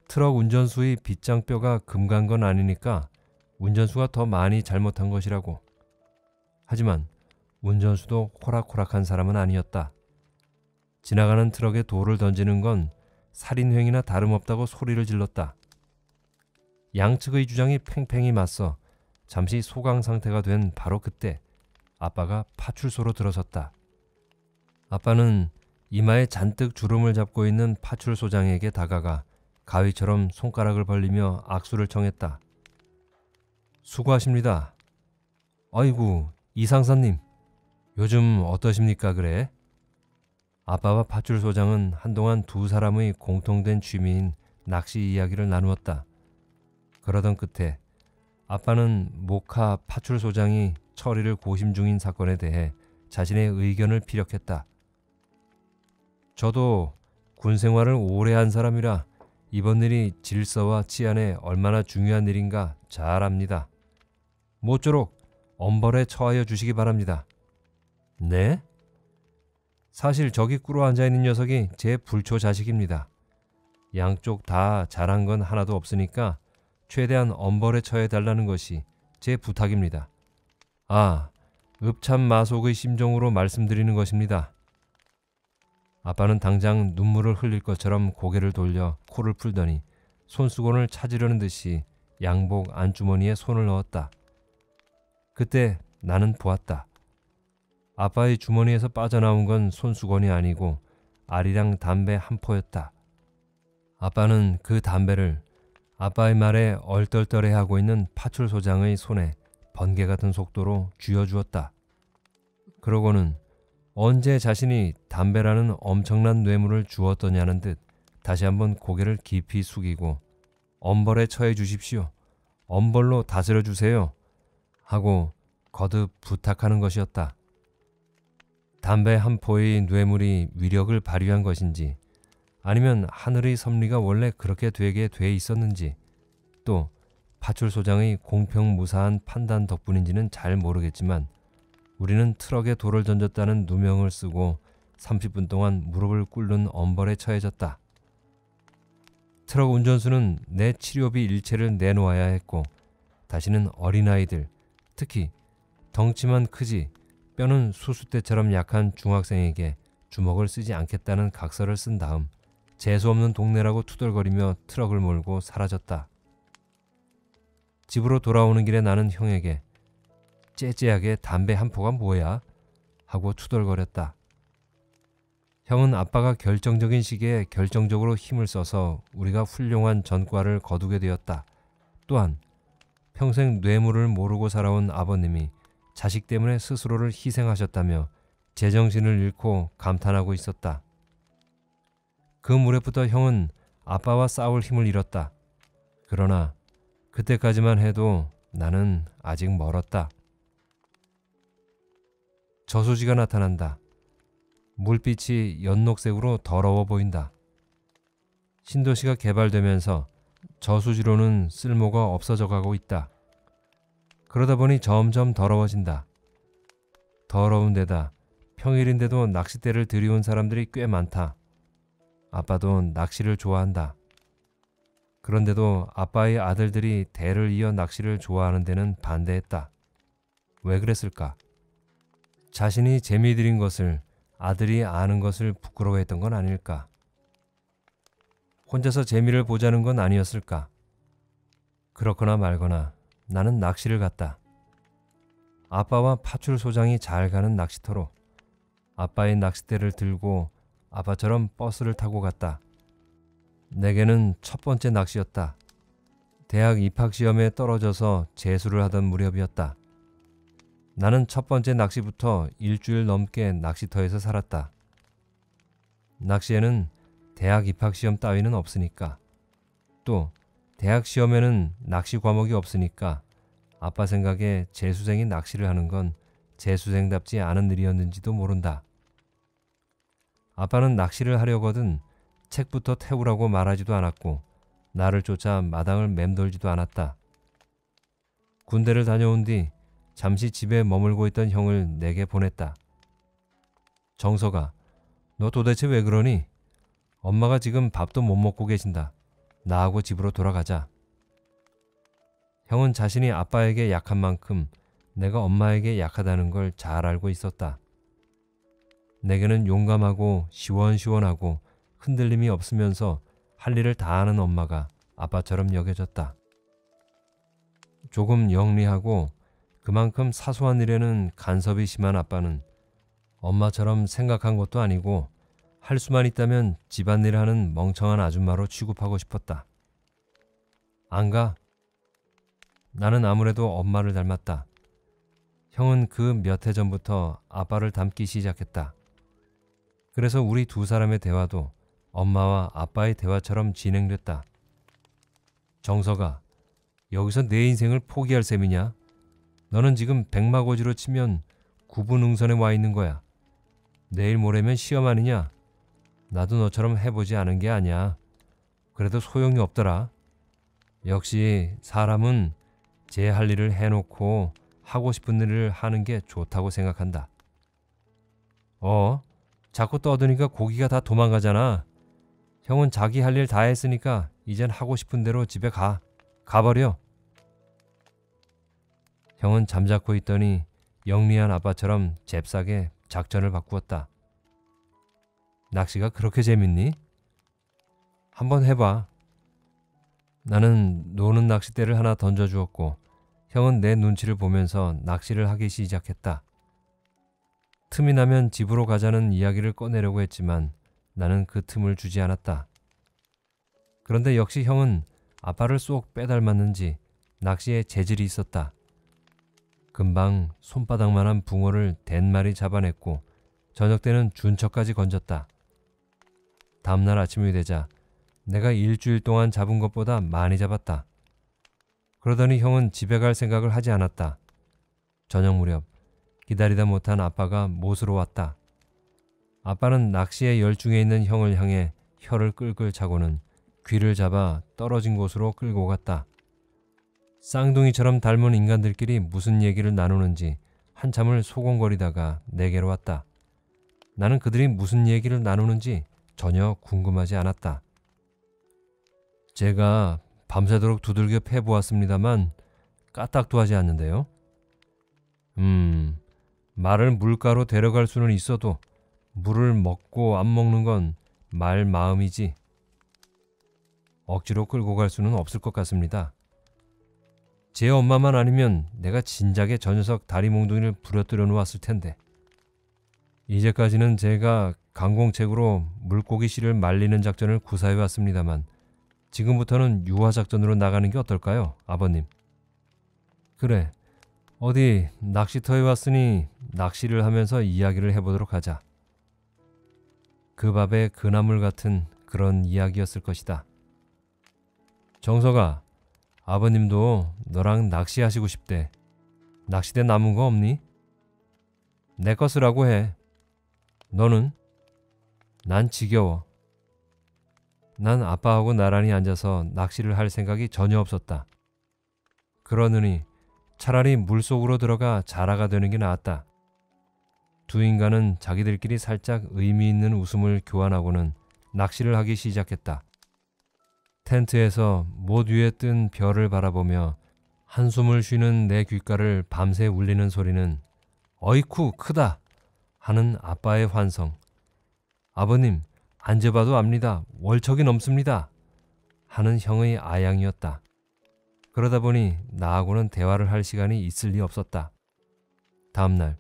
트럭 운전수의 빗장뼈가 금간 건 아니니까 운전수가 더 많이 잘못한 것이라고. 하지만 운전수도 호락호락한 사람은 아니었다. 지나가는 트럭에 돌을 던지는 건 살인행위나 다름없다고 소리를 질렀다. 양측의 주장이 팽팽히 맞서 잠시 소강 상태가 된 바로 그때 아빠가 파출소로 들어섰다. 아빠는 이마에 잔뜩 주름을 잡고 있는 파출소장에게 다가가 가위처럼 손가락을 벌리며 악수를 청했다. 수고하십니다. 아이고, 이상사님. 요즘 어떠십니까 그래? 아빠와 파출소장은 한동안 두 사람의 공통된 취미인 낚시 이야기를 나누었다. 그러던 끝에 아빠는 모카 파출소장이 처리를 고심 중인 사건에 대해 자신의 의견을 피력했다. 저도 군 생활을 오래 한 사람이라 이번 일이 질서와 치안에 얼마나 중요한 일인가 잘 압니다. 모쪼록 엄벌에 처하여 주시기 바랍니다. 네? 사실 저기 꿇어 앉아있는 녀석이 제 불초 자식입니다. 양쪽 다 잘한 건 하나도 없으니까 최대한 엄벌에 처해달라는 것이 제 부탁입니다. 아, 읍참 마속의 심정으로 말씀드리는 것입니다. 아빠는 당장 눈물을 흘릴 것처럼 고개를 돌려 코를 풀더니 손수건을 찾으려는 듯이 양복 안주머니에 손을 넣었다. 그때 나는 보았다. 아빠의 주머니에서 빠져나온 건 손수건이 아니고 아리랑 담배 한 포였다. 아빠는 그 담배를 아빠의 말에 얼떨떨해하고 있는 파출소장의 손에 번개 같은 속도로 쥐어주었다. 그러고는 언제 자신이 담배라는 엄청난 뇌물을 주었더냐는 듯 다시 한번 고개를 깊이 숙이고 엄벌에 처해 주십시오. 엄벌로 다스려 주세요. 하고 거듭 부탁하는 것이었다. 담배 한 포의 뇌물이 위력을 발휘한 것인지 아니면 하늘의 섭리가 원래 그렇게 되게 돼 있었는지 또 파출소장의 공평무사한 판단 덕분인지는 잘 모르겠지만 우리는 트럭에 돌을 던졌다는 누명을 쓰고 30분 동안 무릎을 꿇는 엄벌에 처해졌다. 트럭 운전수는 내 치료비 일체를 내놓아야 했고 다시는 어린아이들, 특히 덩치만 크지 뼈는 수수대처럼 약한 중학생에게 주먹을 쓰지 않겠다는 각서를 쓴 다음 재수없는 동네라고 투덜거리며 트럭을 몰고 사라졌다. 집으로 돌아오는 길에 나는 형에게 째째하게 담배 한 포가 뭐야? 하고 투덜거렸다. 형은 아빠가 결정적인 시기에 결정적으로 힘을 써서 우리가 훌륭한 전과를 거두게 되었다. 또한 평생 뇌물을 모르고 살아온 아버님이 자식 때문에 스스로를 희생하셨다며 제정신을 잃고 감탄하고 있었다. 그 무렵부터 형은 아빠와 싸울 힘을 잃었다. 그러나 그때까지만 해도 나는 아직 멀었다. 저수지가 나타난다. 물빛이 연녹색으로 더러워 보인다. 신도시가 개발되면서 저수지로는 쓸모가 없어져가고 있다. 그러다 보니 점점 더러워진다. 더러운 데다 평일인데도 낚싯대를 들이운 사람들이 꽤 많다. 아빠도 낚시를 좋아한다. 그런데도 아빠의 아들들이 대를 이어 낚시를 좋아하는 데는 반대했다. 왜 그랬을까? 자신이 재미들인 것을 아들이 아는 것을 부끄러워했던 건 아닐까? 혼자서 재미를 보자는 건 아니었을까? 그렇거나 말거나 나는 낚시를 갔다. 아빠와 파출소장이 잘 가는 낚시터로 아빠의 낚싯대를 들고 아빠처럼 버스를 타고 갔다. 내게는 첫 번째 낚시였다. 대학 입학시험에 떨어져서 재수를 하던 무렵이었다. 나는 첫 번째 낚시부터 일주일 넘게 낚시터에서 살았다. 낚시에는 대학 입학시험 따위는 없으니까. 또 대학 시험에는 낚시 과목이 없으니까 아빠 생각에 재수생이 낚시를 하는 건 재수생답지 않은 일이었는지도 모른다. 아빠는 낚시를 하려거든 책부터 태우라고 말하지도 않았고 나를 쫓아 마당을 맴돌지도 않았다. 군대를 다녀온 뒤 잠시 집에 머물고 있던 형을 내게 보냈다. 정서가, 너 도대체 왜 그러니? 엄마가 지금 밥도 못 먹고 계신다. 나하고 집으로 돌아가자. 형은 자신이 아빠에게 약한 만큼 내가 엄마에게 약하다는 걸 잘 알고 있었다. 내게는 용감하고 시원시원하고 흔들림이 없으면서 할 일을 다하는 엄마가 아빠처럼 여겨졌다. 조금 영리하고 그만큼 사소한 일에는 간섭이 심한 아빠는 엄마처럼 생각한 것도 아니고 할 수만 있다면 집안일을 하는 멍청한 아줌마로 취급하고 싶었다. 안 가? 나는 아무래도 엄마를 닮았다. 형은 그 몇 해 전부터 아빠를 닮기 시작했다. 그래서 우리 두 사람의 대화도 엄마와 아빠의 대화처럼 진행됐다. 정서가, 여기서 내 인생을 포기할 셈이냐? 너는 지금 백마고지로 치면 구분응선에 와 있는 거야. 내일 모레면 시험 아니냐? 나도 너처럼 해보지 않은 게 아니야. 그래도 소용이 없더라. 역시 사람은 제 할 일을 해놓고 하고 싶은 일을 하는 게 좋다고 생각한다. 자꾸 떠드니까 고기가 다 도망가잖아. 형은 자기 할 일 다 했으니까 이젠 하고 싶은 대로 집에 가. 가버려. 형은 잠자코 있더니 영리한 아빠처럼 잽싸게 작전을 바꾸었다. 낚시가 그렇게 재밌니? 한번 해봐. 나는 노는 낚싯대를 하나 던져주었고 형은 내 눈치를 보면서 낚시를 하기 시작했다. 틈이 나면 집으로 가자는 이야기를 꺼내려고 했지만 나는 그 틈을 주지 않았다. 그런데 역시 형은 아빠를 쏙 빼닮았는지 낚시에 재질이 있었다. 금방 손바닥만한 붕어를 댄마리 잡아냈고 저녁 때는 준척까지 건졌다. 다음날 아침이 되자 내가 일주일 동안 잡은 것보다 많이 잡았다. 그러더니 형은 집에 갈 생각을 하지 않았다. 저녁 무렵 기다리다 못한 아빠가 못으로 왔다. 아빠는 낚시에 열중해 있는 형을 향해 혀를 끌끌 차고는 귀를 잡아 떨어진 곳으로 끌고 갔다. 쌍둥이처럼 닮은 인간들끼리 무슨 얘기를 나누는지 한참을 소곤거리다가 내게로 왔다. 나는 그들이 무슨 얘기를 나누는지 전혀 궁금하지 않았다. 제가 밤새도록 두들겨 패보았습니다만 까딱도 하지 않는데요. 말을 물가로 데려갈 수는 있어도 물을 먹고 안 먹는 건 말 마음이지 억지로 끌고 갈 수는 없을 것 같습니다. 제 엄마만 아니면 내가 진작에 저 녀석 다리 몽둥이를 부러뜨려 놓았을 텐데 이제까지는 제가 강공책으로 물고기 씨를 말리는 작전을 구사해 왔습니다만 지금부터는 유화 작전으로 나가는 게 어떨까요, 아버님? 그래, 어디 낚시터에 왔으니 낚시를 하면서 이야기를 해보도록 하자. 그 밥의 그나물 같은 그런 이야기였을 것이다. 정석아, 아버님도 너랑 낚시하시고 싶대. 낚시대 남은 거 없니? 내 거 쓰라고 해. 너는? 난 지겨워. 난 아빠하고 나란히 앉아서 낚시를 할 생각이 전혀 없었다. 그러느니 차라리 물속으로 들어가 자라가 되는 게 나았다. 두 인간은 자기들끼리 살짝 의미 있는 웃음을 교환하고는 낚시를 하기 시작했다. 텐트에서 못 위에 뜬 별을 바라보며 한숨을 쉬는 내 귓가를 밤새 울리는 소리는 어이쿠 크다 하는 아빠의 환성. 아버님, 안 재봐도 압니다. 월척이 넘습니다. 하는 형의 아양이었다. 그러다 보니 나하고는 대화를 할 시간이 있을 리 없었다. 다음날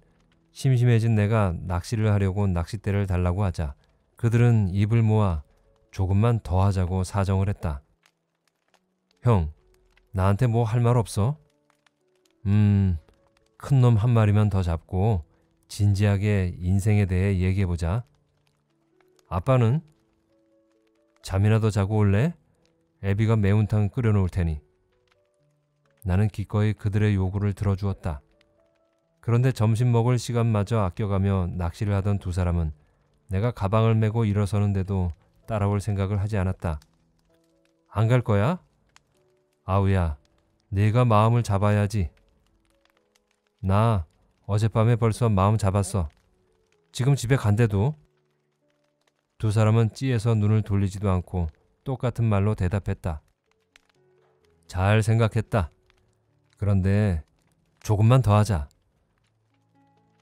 심심해진 내가 낚시를 하려고 낚싯대를 달라고 하자 그들은 입을 모아 조금만 더 하자고 사정을 했다. 형, 나한테 뭐 할 말 없어? 큰 놈 한 마리만 더 잡고 진지하게 인생에 대해 얘기해보자. 아빠는? 잠이나 더 자고 올래? 애비가 매운탕 끓여놓을 테니. 나는 기꺼이 그들의 요구를 들어주었다. 그런데 점심 먹을 시간마저 아껴가며 낚시를 하던 두 사람은 내가 가방을 메고 일어서는데도 따라올 생각을 하지 않았다. 안 갈 거야? 아우야, 네가 마음을 잡아야지. 나 어젯밤에 벌써 마음 잡았어. 지금 집에 간대도. 두 사람은 찌에서 눈을 돌리지도 않고 똑같은 말로 대답했다. 잘 생각했다. 그런데 조금만 더 하자.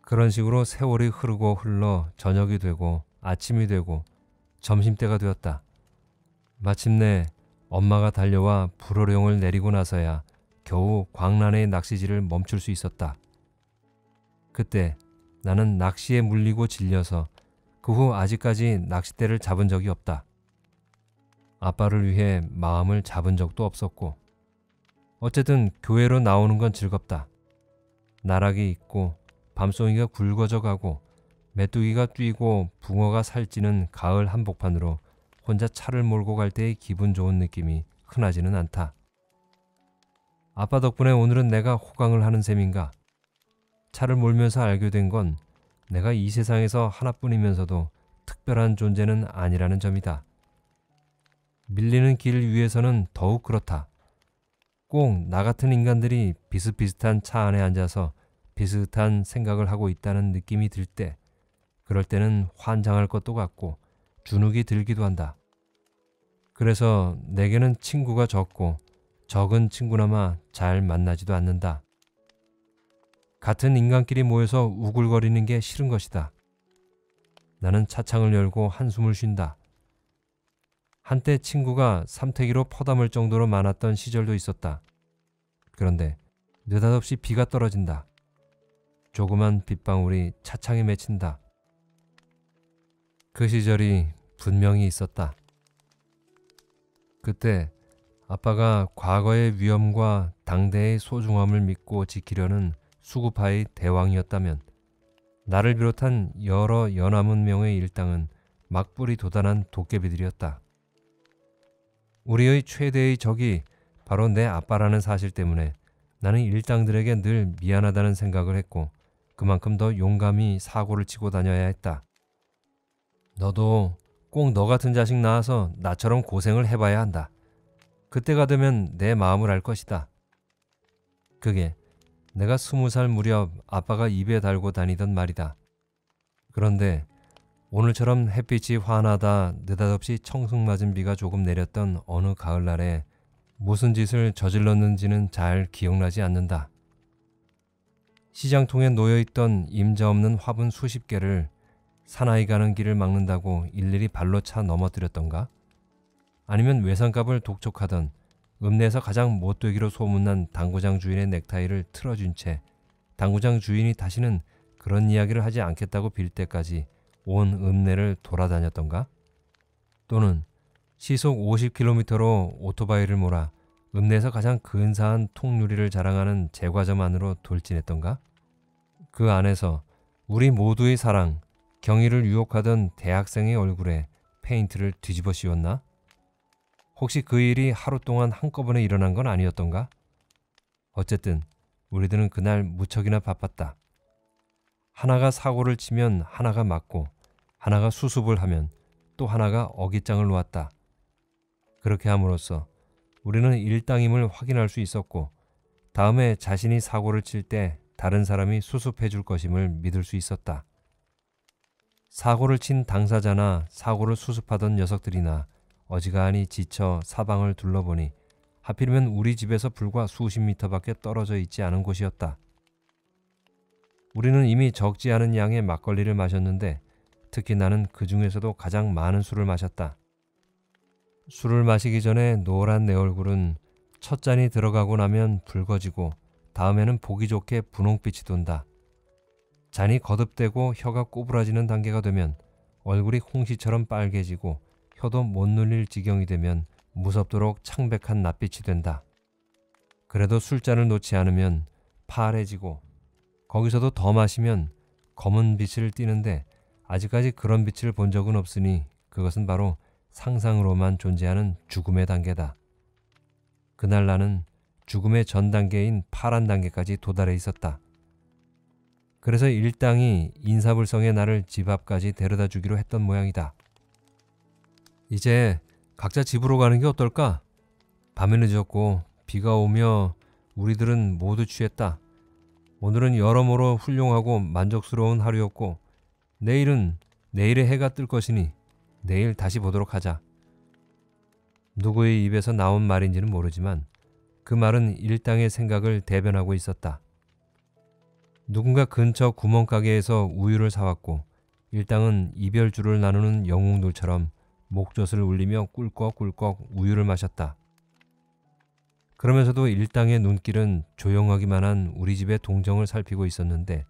그런 식으로 세월이 흐르고 흘러 저녁이 되고 아침이 되고 점심때가 되었다. 마침내 엄마가 달려와 불호령을 내리고 나서야 겨우 광란의 낚시질을 멈출 수 있었다. 그때 나는 낚시에 물리고 질려서 그 후 아직까지 낚싯대를 잡은 적이 없다. 아빠를 위해 마음을 잡은 적도 없었고 어쨌든 교회로 나오는 건 즐겁다. 나락이 있고 밤송이가 굵어져가고 메뚜기가 뛰고 붕어가 살찌는 가을 한복판으로 혼자 차를 몰고 갈 때의 기분 좋은 느낌이 흔하지는 않다. 아빠 덕분에 오늘은 내가 호강을 하는 셈인가? 차를 몰면서 알게 된 건 내가 이 세상에서 하나뿐이면서도 특별한 존재는 아니라는 점이다. 밀리는 길 위에서는 더욱 그렇다. 꼭 나 같은 인간들이 비슷비슷한 차 안에 앉아서 비슷한 생각을 하고 있다는 느낌이 들 때 그럴 때는 환장할 것도 같고 주눅이 들기도 한다. 그래서 내게는 친구가 적고 적은 친구나마 잘 만나지도 않는다. 같은 인간끼리 모여서 우글거리는 게 싫은 것이다. 나는 차창을 열고 한숨을 쉰다. 한때 친구가 삼태기로 퍼담을 정도로 많았던 시절도 있었다. 그런데 느닷없이 비가 떨어진다. 조그만 빗방울이 차창에 맺힌다. 그 시절이 분명히 있었다. 그때 아빠가 과거의 위엄과 당대의 소중함을 믿고 지키려는 수구파의 대왕이었다면 나를 비롯한 여러 연화문명의 일당은 막불이 도단한 도깨비들이었다. 우리의 최대의 적이 바로 내 아빠라는 사실 때문에 나는 일당들에게 늘 미안하다는 생각을 했고 그만큼 더 용감히 사고를 치고 다녀야 했다. 너도 꼭 너 같은 자식 낳아서 나처럼 고생을 해봐야 한다. 그때가 되면 내 마음을 알 것이다. 그게 내가 20살 무렵 아빠가 입에 달고 다니던 말이다. 그런데 오늘처럼 햇빛이 환하다 느닷없이 청승맞은 비가 조금 내렸던 어느 가을날에 무슨 짓을 저질렀는지는 잘 기억나지 않는다. 시장통에 놓여있던 임자없는 화분 수십 개를 사나이 가는 길을 막는다고 일일이 발로 차 넘어뜨렸던가? 아니면 외상값을 독촉하던 읍내에서 가장 못되기로 소문난 당구장 주인의 넥타이를 틀어준 채 당구장 주인이 다시는 그런 이야기를 하지 않겠다고 빌 때까지 온 읍내를 돌아다녔던가? 또는 시속 50km로 오토바이를 몰아 읍내에서 가장 근사한 통유리를 자랑하는 제과점 안으로 돌진했던가? 그 안에서 우리 모두의 사랑, 경희를 유혹하던 대학생의 얼굴에 페인트를 뒤집어 씌웠나? 혹시 그 일이 하루 동안 한꺼번에 일어난 건 아니었던가? 어쨌든 우리들은 그날 무척이나 바빴다. 하나가 사고를 치면 하나가 맞고, 하나가 수습을 하면 또 하나가 어깃장을 놓았다. 그렇게 함으로써 우리는 일당임을 확인할 수 있었고, 다음에 자신이 사고를 칠 때 다른 사람이 수습해 줄 것임을 믿을 수 있었다. 사고를 친 당사자나 사고를 수습하던 녀석들이나 어지간히 지쳐 사방을 둘러보니 하필이면 우리 집에서 불과 수십 미터밖에 떨어져 있지 않은 곳이었다. 우리는 이미 적지 않은 양의 막걸리를 마셨는데 특히 나는 그 중에서도 가장 많은 술을 마셨다. 술을 마시기 전에 노란 내 얼굴은 첫 잔이 들어가고 나면 붉어지고 다음에는 보기 좋게 분홍빛이 돈다. 잔이 거듭되고 혀가 꼬부라지는 단계가 되면 얼굴이 홍시처럼 빨개지고 혀도 못 눌릴 지경이 되면 무섭도록 창백한 낯빛이 된다. 그래도 술잔을 놓지 않으면 파래지고 거기서도 더 마시면 검은 빛을 띠는데 아직까지 그런 빛을 본 적은 없으니 그것은 바로 상상으로만 존재하는 죽음의 단계다. 그날 나는 죽음의 전 단계인 파란 단계까지 도달해 있었다. 그래서 일당이 인사불성의 나를 집 앞까지 데려다 주기로 했던 모양이다. 이제 각자 집으로 가는 게 어떨까? 밤이 늦었고 비가 오며 우리들은 모두 취했다. 오늘은 여러모로 훌륭하고 만족스러운 하루였고 내일은 내일의 해가 뜰 것이니 내일 다시 보도록 하자. 누구의 입에서 나온 말인지는 모르지만 그 말은 일당의 생각을 대변하고 있었다. 누군가 근처 구멍가게에서 우유를 사왔고 일당은 이별주를 나누는 영웅들처럼 목젖을 울리며 꿀꺽꿀꺽 우유를 마셨다. 그러면서도 일당의 눈길은 조용하기만 한 우리 집의 동정을 살피고 있었는데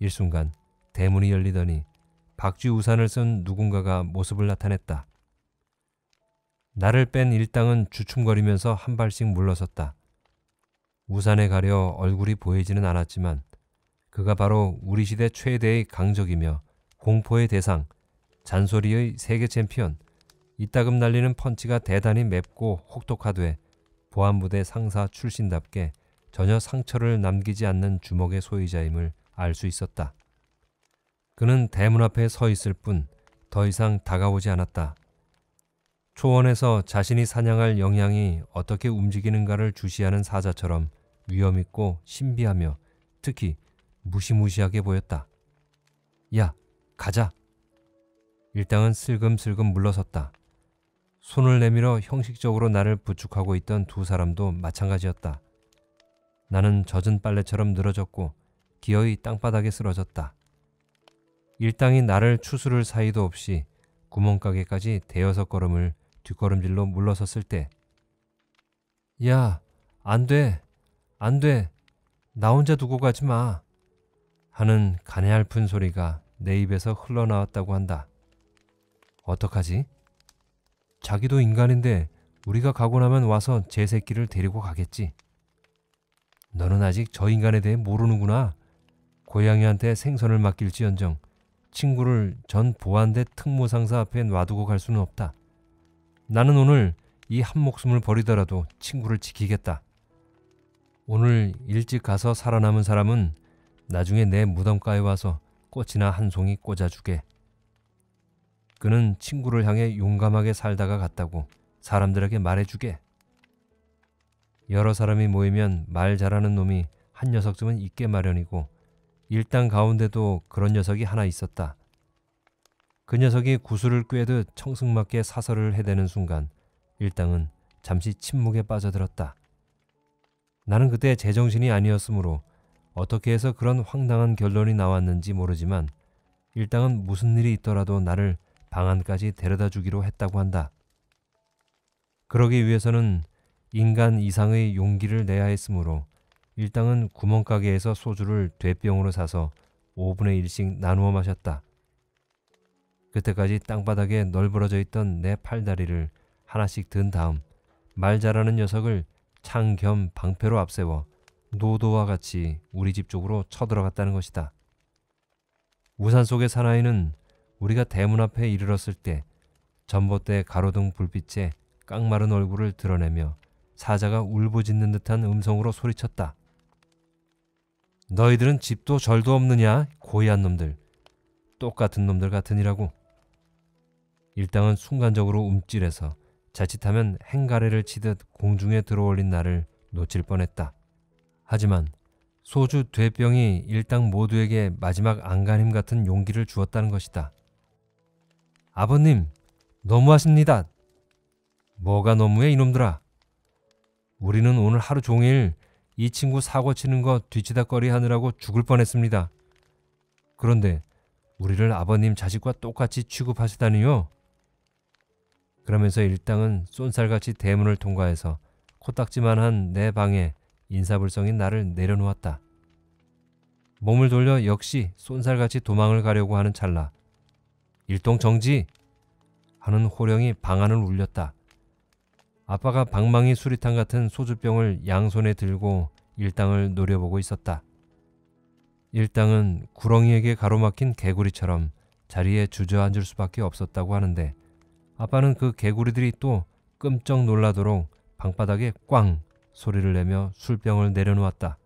일순간 대문이 열리더니 박쥐 우산을 쓴 누군가가 모습을 나타냈다. 나를 뺀 일당은 주춤거리면서 한 발씩 물러섰다. 우산에 가려 얼굴이 보이지는 않았지만 그가 바로 우리 시대 최대의 강적이며 공포의 대상, 잔소리의 세계 챔피언, 이따금 날리는 펀치가 대단히 맵고 혹독하되 보안부대 상사 출신답게 전혀 상처를 남기지 않는 주먹의 소유자임을 알 수 있었다. 그는 대문 앞에 서 있을 뿐 더 이상 다가오지 않았다. 초원에서 자신이 사냥할 영양이 어떻게 움직이는가를 주시하는 사자처럼 위험있고 신비하며 특히 무시무시하게 보였다. 야, 가자! 일당은 슬금슬금 물러섰다. 손을 내밀어 형식적으로 나를 부축하고 있던 두 사람도 마찬가지였다. 나는 젖은 빨래처럼 늘어졌고 기어이 땅바닥에 쓰러졌다. 일당이 나를 추스를 사이도 없이 구멍가게까지 대여섯 걸음을 뒷걸음질로 물러섰을 때 야, 안 돼, 안 돼, 나 혼자 두고 가지 마 하는 가냘픈 소리가 내 입에서 흘러나왔다고 한다. 어떡하지? 자기도 인간인데 우리가 가고 나면 와서 제 새끼를 데리고 가겠지. 너는 아직 저 인간에 대해 모르는구나. 고양이한테 생선을 맡길지언정 친구를 전 보안대 특무상사 앞에 놔두고 갈 수는 없다. 나는 오늘 이 한 목숨을 버리더라도 친구를 지키겠다. 오늘 일찍 가서 살아남은 사람은 나중에 내 무덤가에 와서 꽃이나 한 송이 꽂아주게. 그는 친구를 향해 용감하게 살다가 갔다고 사람들에게 말해주게. 여러 사람이 모이면 말 잘하는 놈이 한 녀석쯤은 있게 마련이고 일당 가운데도 그런 녀석이 하나 있었다. 그 녀석이 구슬을 꿰듯 청승맞게 사설을 해대는 순간 일당은 잠시 침묵에 빠져들었다. 나는 그때 제정신이 아니었으므로 어떻게 해서 그런 황당한 결론이 나왔는지 모르지만 일당은 무슨 일이 있더라도 나를 방안까지 데려다 주기로 했다고 한다. 그러기 위해서는 인간 이상의 용기를 내야 했으므로 일당은 구멍가게에서 소주를 대병으로 사서 5분의 1씩 나누어 마셨다. 그때까지 땅바닥에 널브러져 있던 내 팔다리를 하나씩 든 다음 말 잘하는 녀석을 창 겸 방패로 앞세워 노도와 같이 우리 집 쪽으로 쳐들어갔다는 것이다. 우산 속의 사나이는 우리가 대문 앞에 이르렀을 때 전봇대 가로등 불빛에 깡마른 얼굴을 드러내며 사자가 울부짖는 듯한 음성으로 소리쳤다. 너희들은 집도 절도 없느냐? 고의한 놈들. 똑같은 놈들 같으니라고. 일당은 순간적으로 움찔해서 자칫하면 행가래를 치듯 공중에 들어올린 나를 놓칠 뻔했다. 하지만 소주 되병이 일당 모두에게 마지막 안간힘 같은 용기를 주었다는 것이다. 아버님, 너무하십니다. 뭐가 너무해 이놈들아. 우리는 오늘 하루 종일 이 친구 사고 치는 거 뒤치다거리 하느라고 죽을 뻔했습니다. 그런데 우리를 아버님 자식과 똑같이 취급하시다니요. 그러면서 일당은 쏜살같이 대문을 통과해서 코딱지만한 내 방에 인사불성인 나를 내려놓았다. 몸을 돌려 역시 쏜살같이 도망을 가려고 하는 찰나 일동 정지! 하는 호령이 방안을 울렸다. 아빠가 방망이 수리탄 같은 소주병을 양손에 들고 일당을 노려보고 있었다. 일당은 구렁이에게 가로막힌 개구리처럼 자리에 주저앉을 수밖에 없었다고 하는데 아빠는 그 개구리들이 또 끔쩍 놀라도록 방바닥에 꽝! 소리를 내며 술병을 내려놓았다.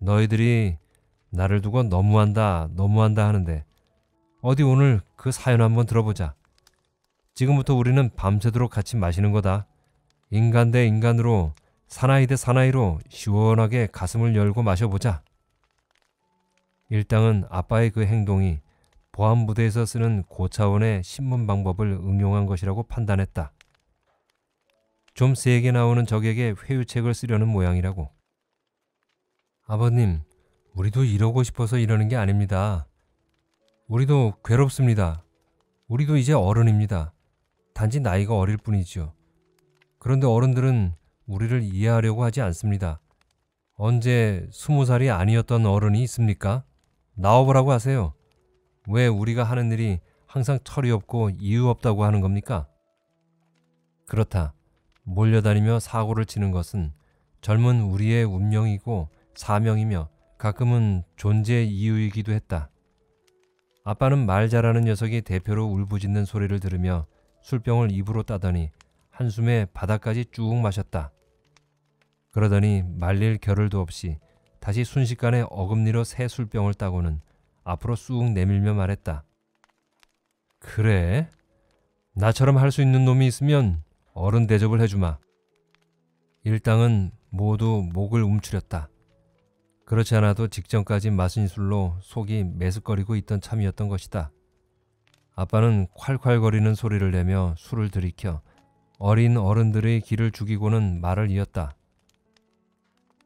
너희들이 나를 두고 너무한다 하는데 어디 오늘 그 사연 한번 들어보자. 지금부터 우리는 밤새도록 같이 마시는 거다. 인간 대 인간으로 사나이 대 사나이로 시원하게 가슴을 열고 마셔보자. 일당은 아빠의 그 행동이 보안부대에서 쓰는 고차원의 신문 방법을 응용한 것이라고 판단했다. 좀 세게 나오는 적에게 회유책을 쓰려는 모양이라고. 아버님, 우리도 이러고 싶어서 이러는 게 아닙니다. 우리도 괴롭습니다. 우리도 이제 어른입니다. 단지 나이가 어릴 뿐이지요. 그런데 어른들은 우리를 이해하려고 하지 않습니다. 언제 20살이 아니었던 어른이 있습니까? 나와보라고 하세요. 왜 우리가 하는 일이 항상 철이 없고 이유 없다고 하는 겁니까? 그렇다. 몰려다니며 사고를 치는 것은 젊은 우리의 운명이고 사명이며 가끔은 존재의 이유이기도 했다. 아빠는 말 잘하는 녀석이 대표로 울부짖는 소리를 들으며 술병을 입으로 따더니 한숨에 바닥까지 쭉 마셨다. 그러더니 말릴 겨를도 없이 다시 순식간에 어금니로 새 술병을 따고는 앞으로 쑥 내밀며 말했다. 그래? 나처럼 할 수 있는 놈이 있으면 어른 대접을 해주마. 일당은 모두 목을 움츠렸다. 그렇지 않아도 직전까지 마신 술로 속이 메스꺼리고 있던 참이었던 것이다. 아빠는 콸콸거리는 소리를 내며 술을 들이켜 어린 어른들의 기를 죽이고는 말을 이었다.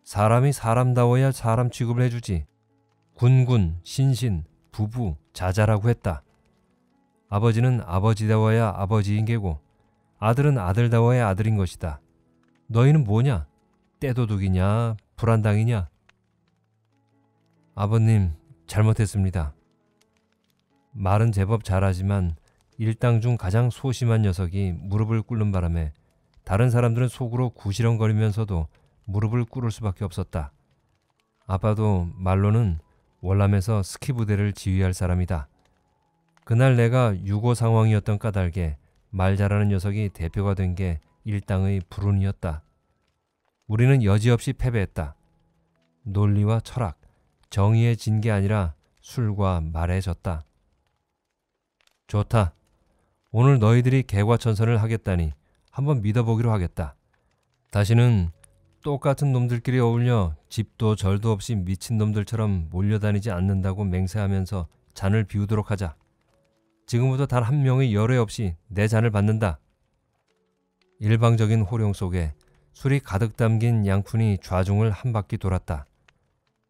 사람이 사람다워야 사람 취급을 해주지. 군군, 신신, 부부, 자자라고 했다. 아버지는 아버지다워야 아버지인 게고 아들은 아들다워의 아들인 것이다. 너희는 뭐냐? 떼도둑이냐? 불안당이냐? 아버님, 잘못했습니다. 말은 제법 잘하지만 일당 중 가장 소심한 녀석이 무릎을 꿇는 바람에 다른 사람들은 속으로 구시렁거리면서도 무릎을 꿇을 수밖에 없었다. 아빠도 말로는 월남에서 스키 부대를 지휘할 사람이다. 그날 내가 유고 상황이었던 까닭에 말 잘하는 녀석이 대표가 된 게 일당의 불운이었다. 우리는 여지없이 패배했다. 논리와 철학, 정의에 진 게 아니라 술과 말에 졌다. 좋다. 오늘 너희들이 개과천선을 하겠다니 한번 믿어보기로 하겠다. 다시는 똑같은 놈들끼리 어울려 집도 절도 없이 미친놈들처럼 몰려다니지 않는다고 맹세하면서 잔을 비우도록 하자. 지금부터 단 한 명의 열애 없이 내 잔을 받는다. 일방적인 호령 속에 술이 가득 담긴 양푼이 좌중을 한 바퀴 돌았다.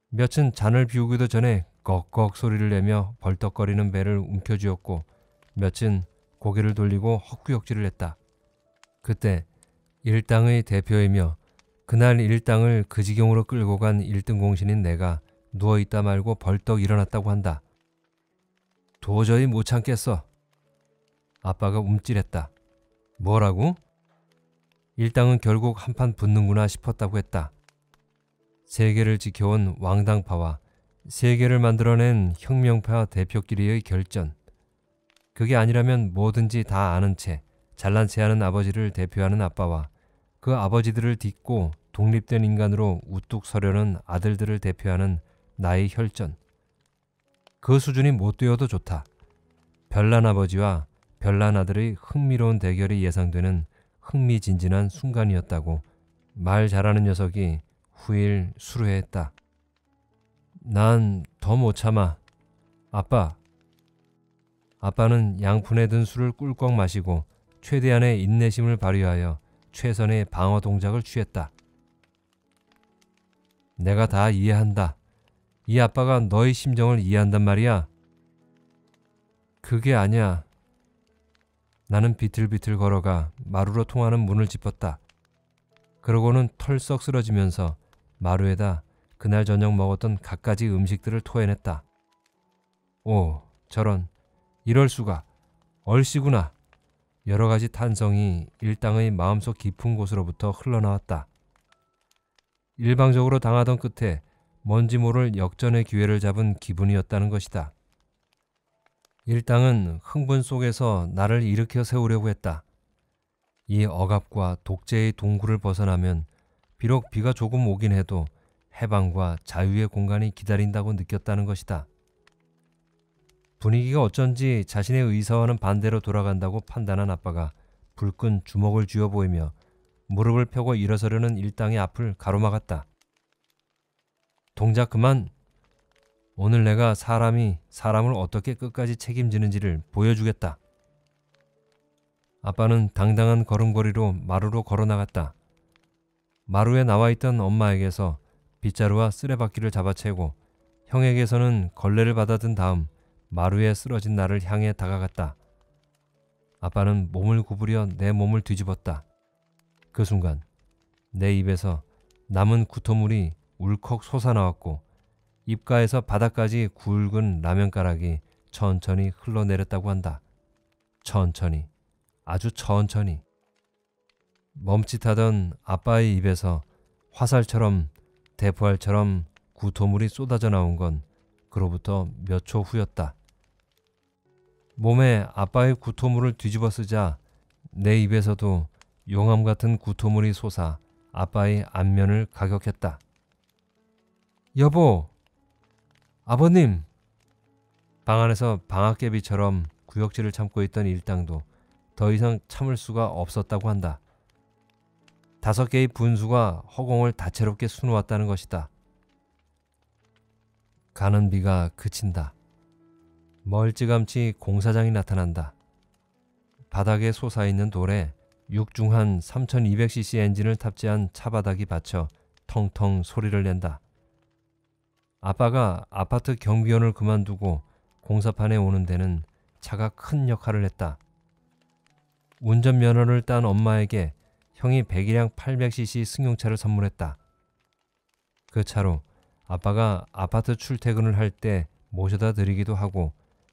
몇은 잔을 비우기도 전에 꺽꺽 소리를 내며 벌떡거리는 배를 움켜쥐었고 몇은 고개를 돌리고 헛구역질을 했다. 그때 일당의 대표이며 그날 일당을 그 지경으로 끌고 간 1등 공신인 내가 누워있다 말고 벌떡 일어났다고 한다. 도저히 못 참겠어. 아빠가 움찔했다. 뭐라고? 일당은 결국 한판 붙는구나 싶었다고 했다. 세계를 지켜온 왕당파와 세계를 만들어낸 혁명파 대표끼리의 결전. 그게 아니라면 뭐든지 다 아는 채 잘난 체하는 아버지를 대표하는 아빠와 그 아버지들을 딛고 독립된 인간으로 우뚝 서려는 아들들을 대표하는 나의 혈전. 그 수준이 못 되어도 좋다. 별난 아버지와 별난 아들의 흥미로운 대결이 예상되는 흥미진진한 순간이었다고 말 잘하는 녀석이 후일 수루해했다. 난 더 못 참아. 아빠. 아빠는 양푼에 든 술을 꿀꺽 마시고 최대한의 인내심을 발휘하여 최선의 방어 동작을 취했다. 내가 다 이해한다. 이 아빠가 너의 심정을 이해한단 말이야. 그게 아니야. 나는 비틀비틀 걸어가 마루로 통하는 문을 짚었다. 그러고는 털썩 쓰러지면서 마루에다 그날 저녁 먹었던 갖가지 음식들을 토해냈다. 오, 저런, 이럴 수가, 얼씨구나. 여러 가지 탄성이 일당의 마음속 깊은 곳으로부터 흘러나왔다. 일방적으로 당하던 끝에 뭔지 모를 역전의 기회를 잡은 기분이었다는 것이다. 일당은 흥분 속에서 나를 일으켜 세우려고 했다. 이 억압과 독재의 동굴을 벗어나면 비록 비가 조금 오긴 해도 해방과 자유의 공간이 기다린다고 느꼈다는 것이다. 분위기가 어쩐지 자신의 의사와는 반대로 돌아간다고 판단한 아빠가 불끈 주먹을 쥐어 보이며 무릎을 펴고 일어서려는 일당의 앞을 가로막았다. 동작 그만! 오늘 내가 사람이 사람을 어떻게 끝까지 책임지는지를 보여주겠다. 아빠는 당당한 걸음걸이로 마루로 걸어나갔다. 마루에 나와있던 엄마에게서 빗자루와 쓰레바퀴를 잡아채고 형에게서는 걸레를 받아든 다음 마루에 쓰러진 나를 향해 다가갔다. 아빠는 몸을 구부려 내 몸을 뒤집었다. 그 순간 내 입에서 남은 구토물이 울컥 솟아나왔고 입가에서 바닥까지 굵은 라면가락이 천천히 흘러내렸다고 한다. 천천히, 아주 천천히. 멈칫하던 아빠의 입에서 화살처럼, 대포알처럼 구토물이 쏟아져 나온 건 그로부터 몇 초 후였다. 몸에 아빠의 구토물을 뒤집어 쓰자 내 입에서도 용암 같은 구토물이 솟아 아빠의 안면을 가격했다. 여보! 아버님! 방 안에서 방아깨비처럼 구역질을 참고 있던 일당도 더 이상 참을 수가 없었다고 한다. 5개의 분수가 허공을 다채롭게 수놓았다는 것이다. 가는 비가 그친다. 멀찌감치 공사장이 나타난다. 바닥에 솟아있는 돌에 육중한 3200cc 엔진을 탑재한 차바닥이 받쳐 텅텅 소리를 낸다. 아빠가 아파트 경비원을 그만두고 공사판에 오는 데는 차가 큰 역할을 했다. 운전면허를 딴 엄마에게 형이 배기량 800cc 승용차를 선물했다. 그 차로 아빠가 아파트 출퇴근을 할 때 모셔다 드리기도 하고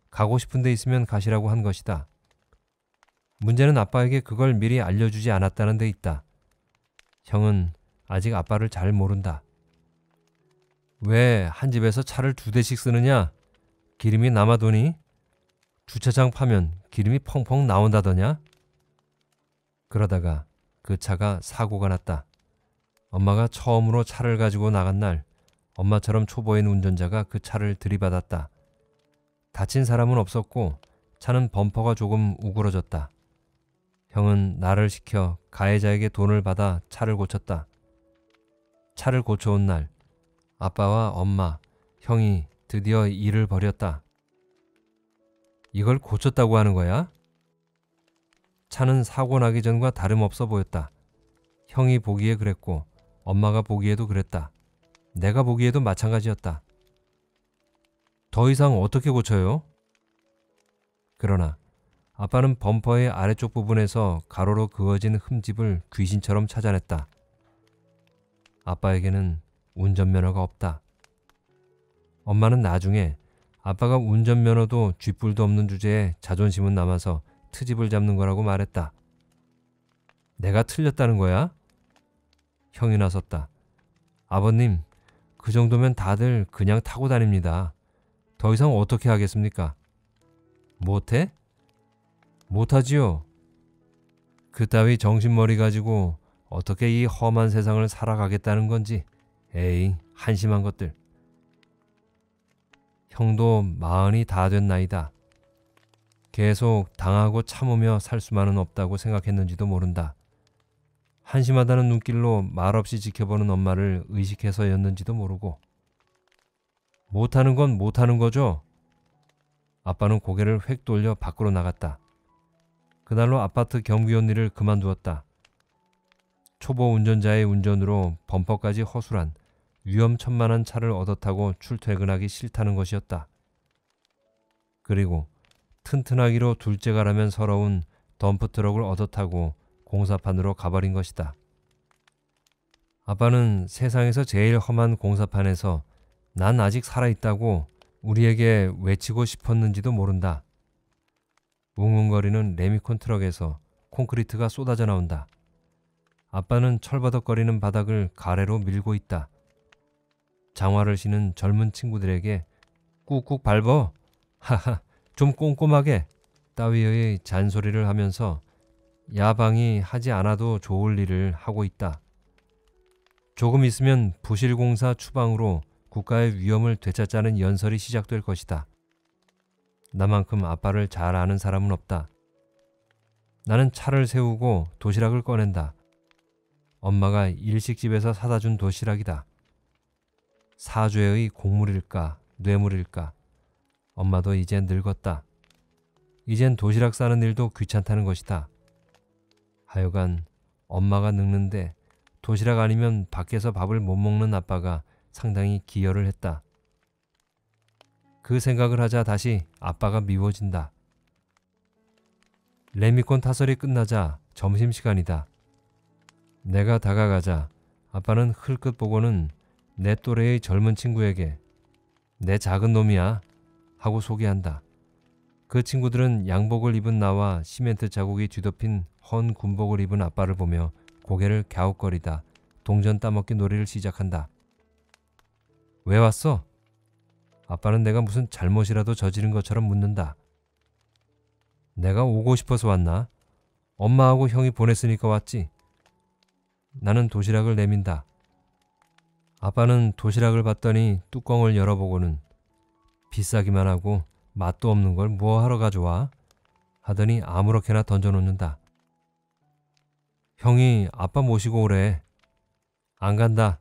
가고 싶은 데 있으면 가시라고 한 것이다. 문제는 아빠에게 그걸 미리 알려주지 않았다는 데 있다. 형은 아직 아빠를 잘 모른다. 왜 한 집에서 차를 2대씩 쓰느냐? 기름이 남아도니? 주차장 파면 기름이 펑펑 나온다더냐? 그러다가 그 차가 사고가 났다. 엄마가 처음으로 차를 가지고 나간 날 엄마처럼 초보인 운전자가 그 차를 들이받았다. 다친 사람은 없었고 차는 범퍼가 조금 우그러졌다. 형은 나를 시켜 가해자에게 돈을 받아 차를 고쳤다. 차를 고쳐온 날 아빠와 엄마, 형이 드디어 일을 벌였다. 이걸 고쳤다고 하는 거야? 차는 사고 나기 전과 다름없어 보였다. 형이 보기에 그랬고 엄마가 보기에도 그랬다. 내가 보기에도 마찬가지였다. 더 이상 어떻게 고쳐요? 그러나 아빠는 범퍼의 아래쪽 부분에서 가로로 그어진 흠집을 귀신처럼 찾아냈다. 아빠에게는 운전면허가 없다. 엄마는 나중에 아빠가 운전면허도 쥐뿔도 없는 주제에 자존심은 남아서 트집을 잡는 거라고 말했다. 내가 틀렸다는 거야? 형이 나섰다. 아버님, 그 정도면 다들 그냥 타고 다닙니다. 더 이상 어떻게 하겠습니까? 못해? 못하지요. 그따위 정신머리 가지고 어떻게 이 험한 세상을 살아가겠다는 건지. 에이, 한심한 것들. 형도 마흔이 다 된 나이다. 계속 당하고 참으며 살 수만은 없다고 생각했는지도 모른다. 한심하다는 눈길로 말없이 지켜보는 엄마를 의식해서였는지도 모르고. 못하는 건 못하는 거죠? 아빠는 고개를 획 돌려 밖으로 나갔다. 그날로 아파트 경비원 일을 그만두었다. 초보 운전자의 운전으로 범퍼까지 허술한 위험천만한 차를 얻어타고 출퇴근하기 싫다는 것이었다. 그리고 튼튼하기로 둘째가라면 서러운 덤프트럭을 얻어타고 공사판으로 가버린 것이다. 아빠는 세상에서 제일 험한 공사판에서 난 아직 살아있다고 우리에게 외치고 싶었는지도 모른다. 웅웅거리는 레미콘 트럭에서 콘크리트가 쏟아져 나온다. 아빠는 철버덕거리는 바닥을 가래로 밀고 있다. 장화를 신은 젊은 친구들에게 꾹꾹 밟어! 하하! 좀 꼼꼼하게! 따위의 잔소리를 하면서 야방이 하지 않아도 좋을 일을 하고 있다. 조금 있으면 부실공사 추방으로 국가의 위험을 되찾자는 연설이 시작될 것이다. 나만큼 아빠를 잘 아는 사람은 없다. 나는 차를 세우고 도시락을 꺼낸다. 엄마가 일식집에서 사다 준 도시락이다. 사죄의 곡물일까 뇌물일까. 엄마도 이젠 늙었다. 이젠 도시락 싸는 일도 귀찮다는 것이다. 하여간 엄마가 늙는데 도시락 아니면 밖에서 밥을 못 먹는 아빠가 상당히 기여를 했다. 그 생각을 하자 다시 아빠가 미워진다. 레미콘 타설이 끝나자 점심시간이다. 내가 다가가자 아빠는 흘끗 보고는 내 또래의 젊은 친구에게 내 작은 놈이야 하고 소개한다. 그 친구들은 양복을 입은 나와 시멘트 자국이 뒤덮인 헌 군복을 입은 아빠를 보며 고개를 갸웃거리다 동전 따먹기 놀이를 시작한다. 왜 왔어? 아빠는 내가 무슨 잘못이라도 저지른 것처럼 묻는다. 내가 오고 싶어서 왔나? 엄마하고 형이 보냈으니까 왔지. 나는 도시락을 내민다. 아빠는 도시락을 봤더니 뚜껑을 열어보고는 비싸기만 하고 맛도 없는 걸 뭐하러 가져와? 하더니 아무렇게나 던져놓는다. 형이 아빠 모시고 오래. 안 간다.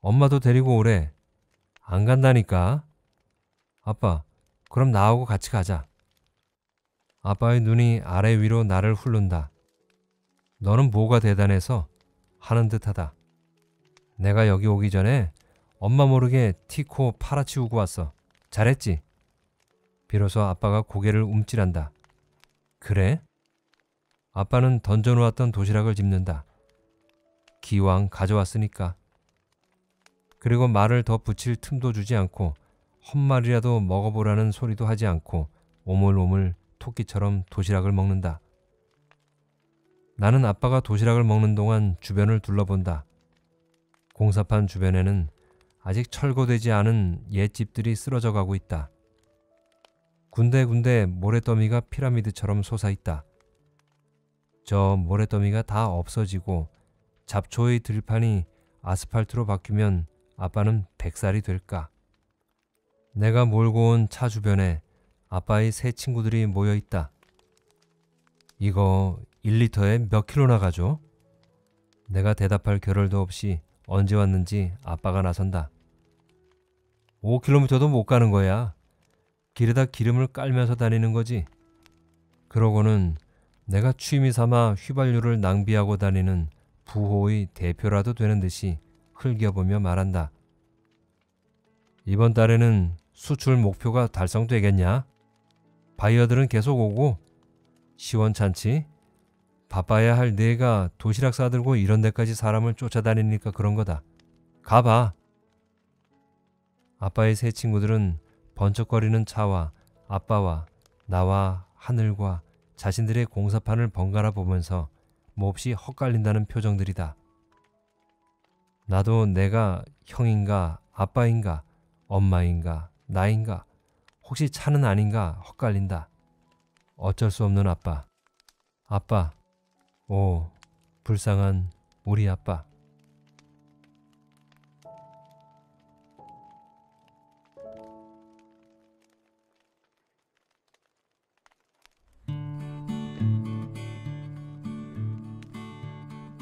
엄마도 데리고 오래. 안 간다니까. 아빠, 그럼 나하고 같이 가자. 아빠의 눈이 아래 위로 나를 훑는다. 너는 뭐가 대단해서? 하는 듯하다. 내가 여기 오기 전에 엄마 모르게 티코 팔아치우고 왔어. 잘했지? 비로소 아빠가 고개를 움찔한다. 그래? 아빠는 던져놓았던 도시락을 짚는다. 기왕 가져왔으니까. 그리고 말을 더 붙일 틈도 주지 않고 헛말이라도 먹어보라는 소리도 하지 않고 오물오물 토끼처럼 도시락을 먹는다. 나는 아빠가 도시락을 먹는 동안 주변을 둘러본다. 공사판 주변에는 아직 철거되지 않은 옛집들이 쓰러져 가고 있다. 군데군데 모래더미가 피라미드처럼 솟아있다. 저 모래더미가 다 없어지고 잡초의 들판이 아스팔트로 바뀌면 아빠는 백살이 될까. 내가 몰고 온 차 주변에 아빠의 세 친구들이 모여있다. 이거 1리터에 몇 킬로나 가죠? 내가 대답할 겨를도 없이 언제 왔는지 아빠가 나선다. 5km도 못 가는 거야. 길에다 기름을 깔면서 다니는 거지. 그러고는 내가 취미삼아 휘발유를 낭비하고 다니는 부호의 대표라도 되는 듯이 흘겨보며 말한다. 이번 달에는 수출 목표가 달성되겠냐? 바이어들은 계속 오고 시원찮지? 바빠야 할 내가 도시락 싸들고 이런 데까지 사람을 쫓아다니니까 그런 거다. 가봐. 아빠의 세 친구들은 번쩍거리는 차와 아빠와 나와 하늘과 자신들의 공사판을 번갈아 보면서 몹시 헛갈린다는 표정들이다. 나도 내가 형인가 아빠인가 엄마인가 나인가 혹시 차는 아닌가 헛갈린다. 어쩔 수 없는 아빠. 아빠. 오, 불쌍한 우리 아빠.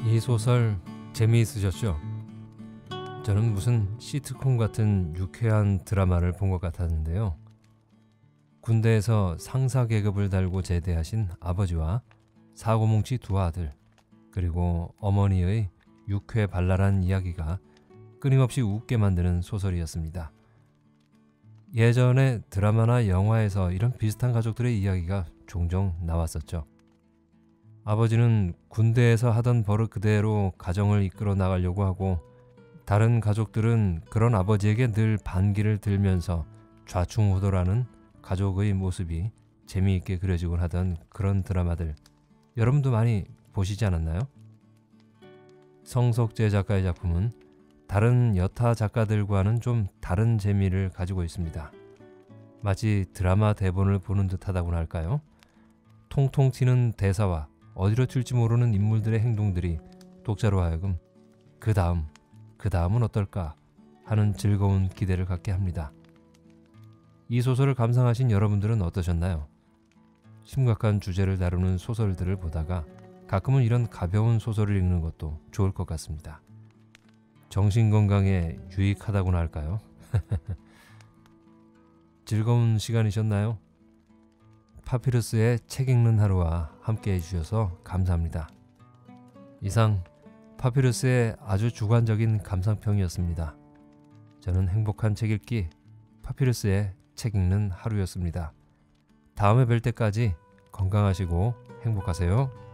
이 소설 재미있으셨죠? 저는 무슨 시트콤 같은 유쾌한 드라마를 본 것 같았는데요. 군대에서 상사 계급을 달고 제대하신 아버지와 사고뭉치 두 아들, 그리고 어머니의 유쾌 발랄한 이야기가 끊임없이 웃게 만드는 소설이었습니다. 예전에 드라마나 영화에서 이런 비슷한 가족들의 이야기가 종종 나왔었죠. 아버지는 군대에서 하던 버릇 그대로 가정을 이끌어 나가려고 하고, 다른 가족들은 그런 아버지에게 늘 반기를 들면서 좌충우돌하는 가족의 모습이 재미있게 그려지곤 하던 그런 드라마들, 여러분도 많이 보시지 않았나요? 성석제 작가의 작품은 다른 여타 작가들과는 좀 다른 재미를 가지고 있습니다. 마치 드라마 대본을 보는 듯하다고나 할까요? 통통 튀는 대사와 어디로 튈지 모르는 인물들의 행동들이 독자로 하여금 그 다음은 어떨까 하는 즐거운 기대를 갖게 합니다. 이 소설을 감상하신 여러분들은 어떠셨나요? 심각한 주제를 다루는 소설들을 보다가 가끔은 이런 가벼운 소설을 읽는 것도 좋을 것 같습니다. 정신건강에 유익하다고나 할까요? 즐거운 시간이셨나요? 파피루스의 책 읽는 하루와 함께 해주셔서 감사합니다. 이상 파피루스의 아주 주관적인 감상평이었습니다. 저는 행복한 책 읽기 파피루스의 책 읽는 하루였습니다. 다음에 뵐 때까지 건강하시고 행복하세요.